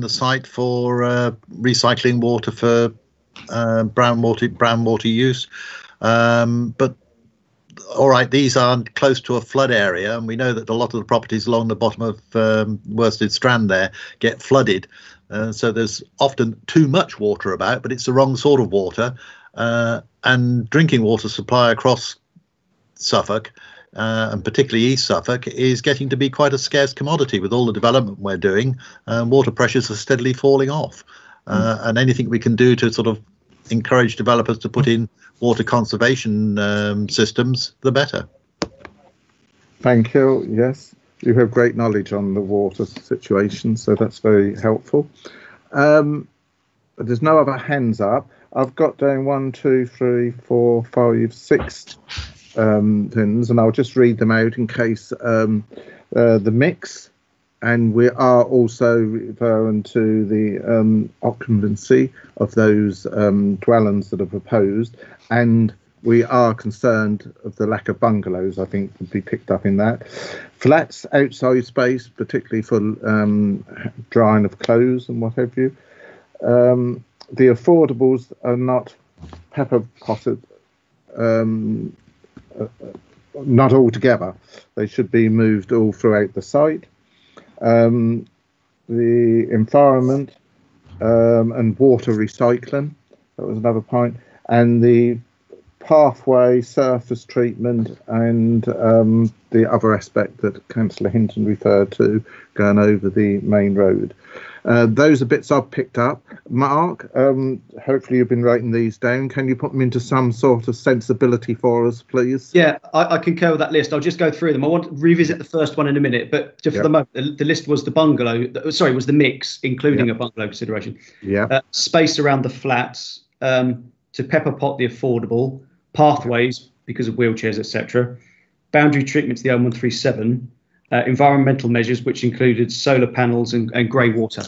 the site for recycling water for brown water use, but all right, these are close to a flood area, and we know that a lot of the properties along the bottom of Worsted Strand there get flooded, so there's often too much water about, but it's the wrong sort of water, and drinking water supply across Suffolk, and particularly East Suffolk, is getting to be quite a scarce commodity with all the development we're doing. Water pressures are steadily falling off, and anything we can do to sort of encourage developers to put in water conservation systems, the better. Thank you. Yes, you have great knowledge on the water situation, so that's very helpful. There's no other hands up. I've got down 1, 2, 3, 4, 5, 6 things, and I'll just read them out in case the mix. And we are also referring to the occupancy of those dwellings that are proposed. And we are concerned of the lack of bungalows, I think, would be picked up in that. Flats outside space, particularly for drying of clothes and what have you. The affordables are not pepper potted, not all together. They should be moved all throughout the site. The environment and water recycling, that was another point, and the pathway, surface treatment, and the other aspect that Councillor Hinton referred to, going over the main road. Those are bits I've picked up. Mark, hopefully you've been writing these down. Can you put them into some sort of sensibility for us, please? Yeah, I concur with that list. I'll just go through them. I want to revisit the first one in a minute, but just for the moment, the list was the bungalow, sorry, was the mix, including a bungalow consideration. Yeah. Space around the flats, to pepper pot the affordable, pathways because of wheelchairs, etc. Boundary treatment to the A137, environmental measures, which included solar panels and grey water.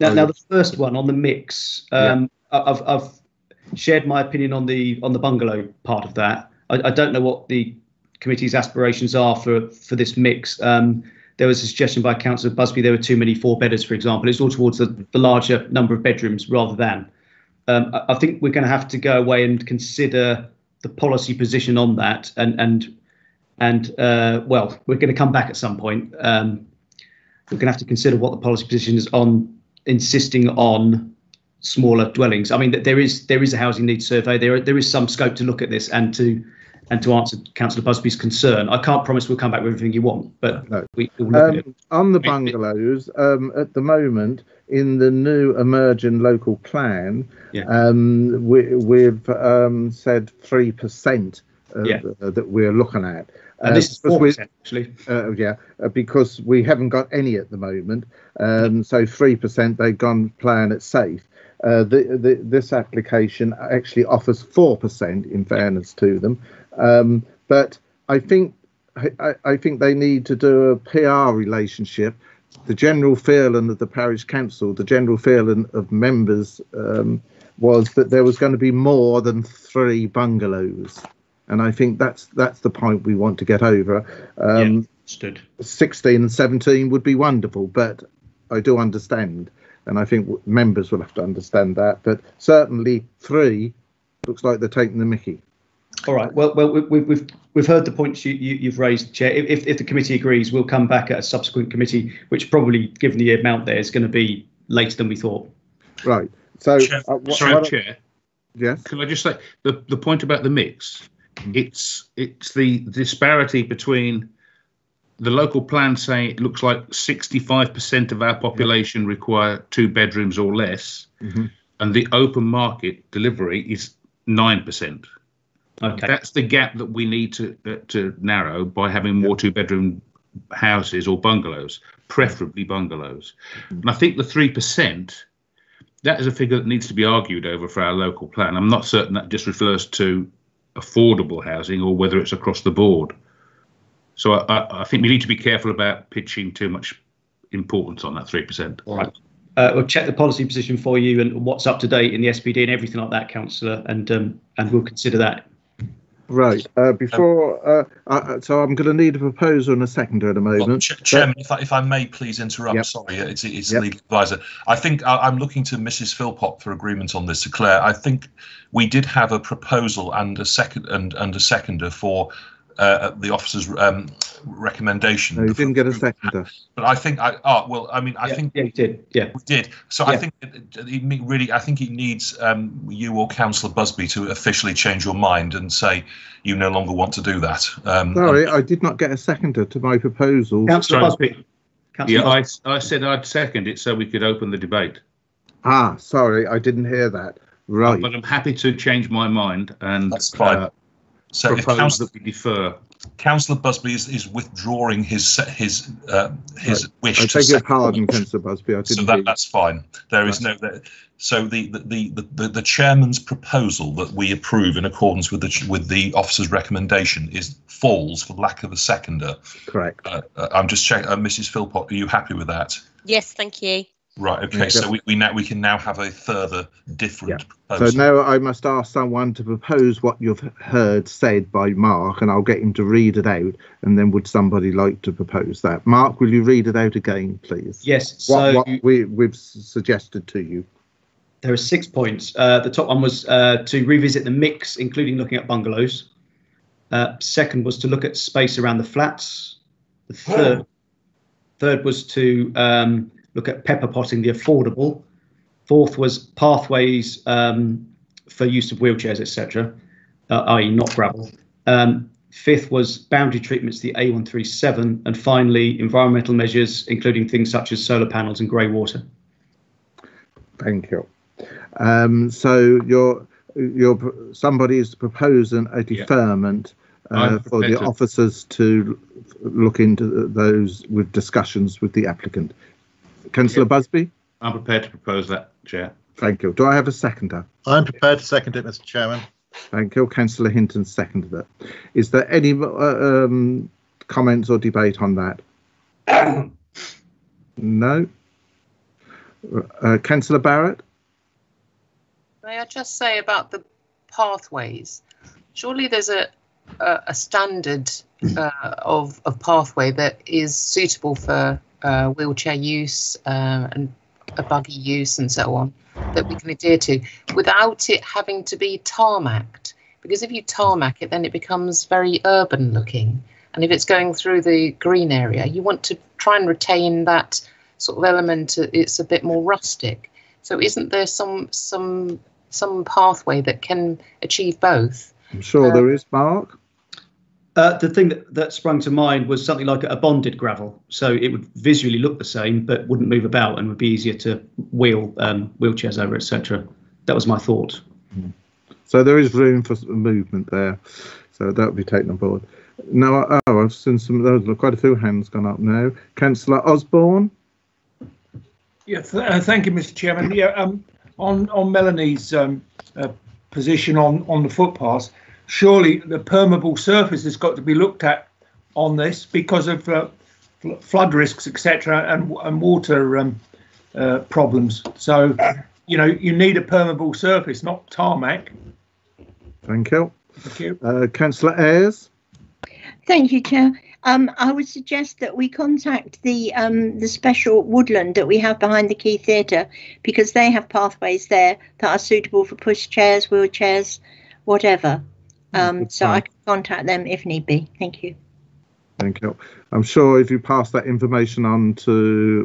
Now the first one on the mix, I've shared my opinion on the bungalow part of that. I don't know what the committee's aspirations are for this mix. There was a suggestion by Councillor Busby there were too many four bedders, for example. It's all towards the larger number of bedrooms rather than. I think we're going to have to go away and consider the policy position on that, and well, we're going to come back at some point. We're going to have to consider what the policy position is on insisting on smaller dwellings. I mean, there is a housing needs survey. There is some scope to look at this and to answer Councillor Busby's concern. I can't promise we'll come back with everything you want, but we'll look at it. On the bungalows, at the moment, in the new emerging local plan, we've said 3% that we're looking at. And this is 4%, actually. Because we haven't got any at the moment. So 3%, they've gone plan it safe. This application actually offers 4% in fairness to them. But I think they need to do a PR relationship. The general feeling of the parish council, the general feeling of members was that there was going to be more than 3 bungalows. And I think that's the point we want to get over. 16 and 17 would be wonderful, but I do understand. And I think members will have to understand that. But certainly 3 looks like they're taking the mickey. All right. Well, we've heard the points you've raised, Chair. If the committee agrees, we'll come back at a subsequent committee, which probably, given the amount there, is going to be later than we thought. Right. So, Chair, Chair. Yes. Can I just say the point about the mix? It's the disparity between the local plan saying it looks like 65% of our population require 2 bedrooms or less, and the open market delivery is 9%. Okay, that's the gap that we need to narrow by having more 2-bedroom houses or bungalows, preferably bungalows. And I think the 3%. That is a figure that needs to be argued over for our local plan. I'm not certain that just refers to affordable housing or whether it's across the board. So I think we need to be careful about pitching too much importance on that 3%. All right. We'll check the policy position for you and what's up to date in the SPD and everything like that, Councillor, and we'll consider that. Right. So I'm going to need a proposer and a seconder in a moment. Well, Chairman, if I may please interrupt. Yep. Sorry, it's legal advisor. I think I'm looking to Mrs. Philpott for agreement on this. So Claire, I think we did have a proposal and a seconder for the officer's recommendation. No, you didn't get a seconder. But I think I think you did. Yeah, we did. So I think it really, I think it needs you or Councillor Busby to officially change your mind and say you no longer want to do that. Sorry, I did not get a seconder to my proposal. Councillor Busby. Councillor Busby. I said I'd second it so we could open the debate. Ah, sorry, I didn't hear that. Right, but I'm happy to change my mind, and that's fine. So if Councillor Busby is withdrawing his right. wish. I take your pardon, Councillor Busby. So that's fine. So the chairman's proposal that we approve in accordance with the officer's recommendation falls for lack of a seconder. Correct. I'm just checking. Mrs. Philpott, are you happy with that? Yes, thank you. Right. Okay. Yeah, so we can now have a further different proposal. So now I must ask someone to propose what you've heard said by Mark, and I'll get him to read it out. And then would somebody like to propose that? Mark, will you read it out again, please? Yes. So what we've suggested to you. There are 6 points. The top one was to revisit the mix, including looking at bungalows. Second was to look at space around the flats. The third was to look at pepper potting the affordable. Fourth was pathways for use of wheelchairs, etc., i.e. not gravel. Fifth was boundary treatments, the A137, and finally environmental measures, including things such as solar panels and grey water. Thank you. So somebody's proposed a deferment for the officers to look into those with discussions with the applicant. Councillor Busby? I'm prepared to propose that, Chair. Thank you. Do I have a seconder? I'm prepared to second it, Mr. Chairman. Thank you. Councillor Hinton seconded it. Is there any comments or debate on that? No. Councillor Barrett? May I just say about the pathways? Surely there's a standard of pathway that is suitable for wheelchair use and a buggy use and so on that we can adhere to without it having to be tarmacked, because if you tarmac it then it becomes very urban looking, and if it's going through the green area you want to try and retain that sort of element. It's a bit more rustic, so isn't there some pathway that can achieve both? I'm sure there is, Mark. The thing that sprung to mind was something like a bonded gravel, so it would visually look the same but wouldn't move about and would be easier to wheel wheelchairs over, etc. That was my thought. So there is room for movement there, so that would be taken on board. Now, I've seen some of those, quite a few hands gone up now. Councillor Osborne. Yes, thank you, Mr. Chairman. Yeah, on Melanie's position on the footpaths. Surely the permeable surface has got to be looked at on this because of flood risks, etc., and water problems. So, you know, you need a permeable surface, not tarmac. Thank you. Thank you. Councillor Ayres. Thank you, Chair. I would suggest that we contact the special woodland that we have behind the Quay Theatre, because they have pathways there that are suitable for pushchairs, wheelchairs, whatever. So I can contact them if need be. Thank you. Thank you. I'm sure if you pass that information on to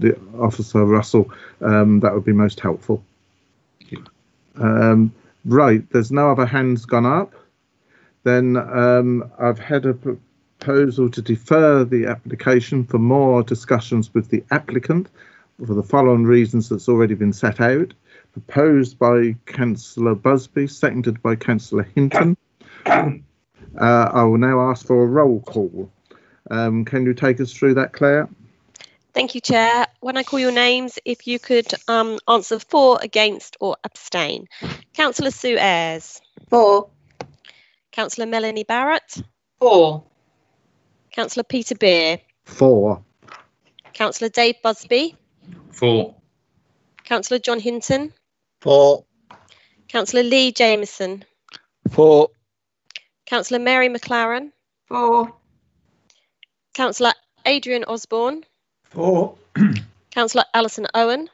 the Officer Russell, that would be most helpful. Right, there's no other hands gone up. Then I've had a proposal to defer the application for more discussions with the applicant for the following reasons that's already been set out. Proposed by Councillor Busby, seconded by Councillor Hinton. I will now ask for a roll call. Can you take us through that, Claire? Thank you, Chair. When I call your names, if you could answer for, against or abstain. Councillor Sue Ayres. For. Councillor Melanie Barrett. For. Councillor Peter Beer. For. Councillor Dave Busby. For. Councillor John Hinton. For. Councillor Lee Jamieson. For. Councillor Mary McLaren. For. Councillor Adrian Osborne. For. Councillor Alison Owen.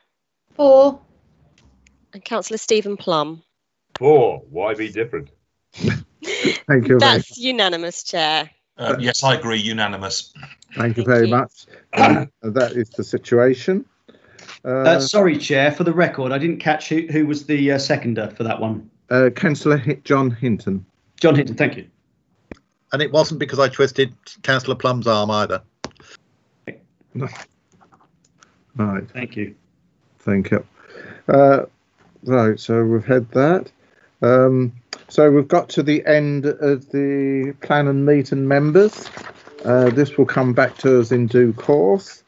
For. And Councillor Stephen Plum. For. Why be different? Thank you. That's unanimous, Chair. Yes, I agree. Unanimous. Thank you very much. That is the situation. Sorry, Chair, for the record, I didn't catch who was the seconder for that one. Councillor John Hinton. John Hinton, thank you. And it wasn't because I twisted Councillor Plum's arm either. Right. Thank you. Thank you. Right, so we've had that. So we've got to the end of the plan and meet and members. This will come back to us in due course.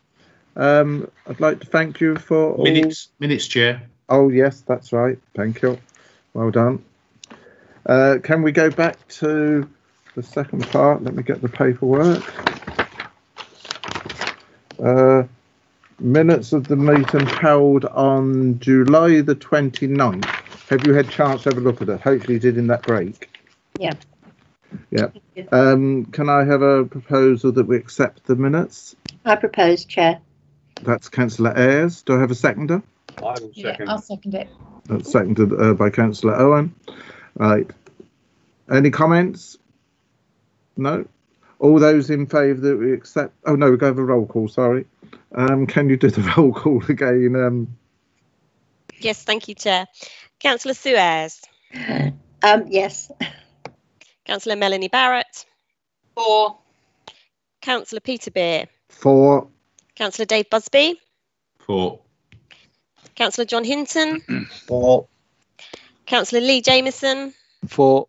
I'd like to thank you for all... Minutes, Chair. Oh, yes, that's right. Thank you. Well done. Can we go back to the second part? Let me get the paperwork. Minutes of the meeting held on July the 29th. Have you had a chance to have a look at it? Hopefully you did in that break. Yeah. Yeah. Can I have a proposal that we accept the minutes? I propose, Chair. That's Councillor Ayres. Do I have a seconder? I will second. Yeah, I'll second it. That's seconded by Councillor Owen. Right. Any comments? No? All those in favour that we accept... Oh, no, we go over a roll call, sorry. Can you do the roll call again? Yes, thank you, Chair. Councillor Sue Ayres. Yes. Councillor Melanie Barrett. For. Councillor Peter Beer. For. Councillor Dave Busby. For. Councillor John Hinton. Four. Councillor Lee Jamieson. Four.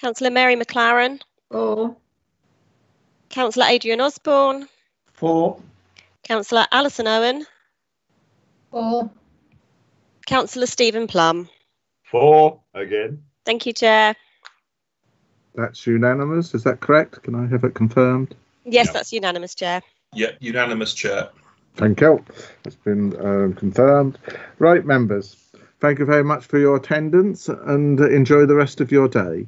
Councillor Mary McLaren. Four. Councillor Adrian Osborne. Four. Councillor Alison Owen. Four. Councillor Stephen Plum. Four again. Thank you, Chair. That's unanimous, is that correct? Can I have it confirmed? Yes, that's unanimous, Chair. Yeah, unanimous, Chair. Thank you. It's been confirmed. Right, members, thank you very much for your attendance and enjoy the rest of your day.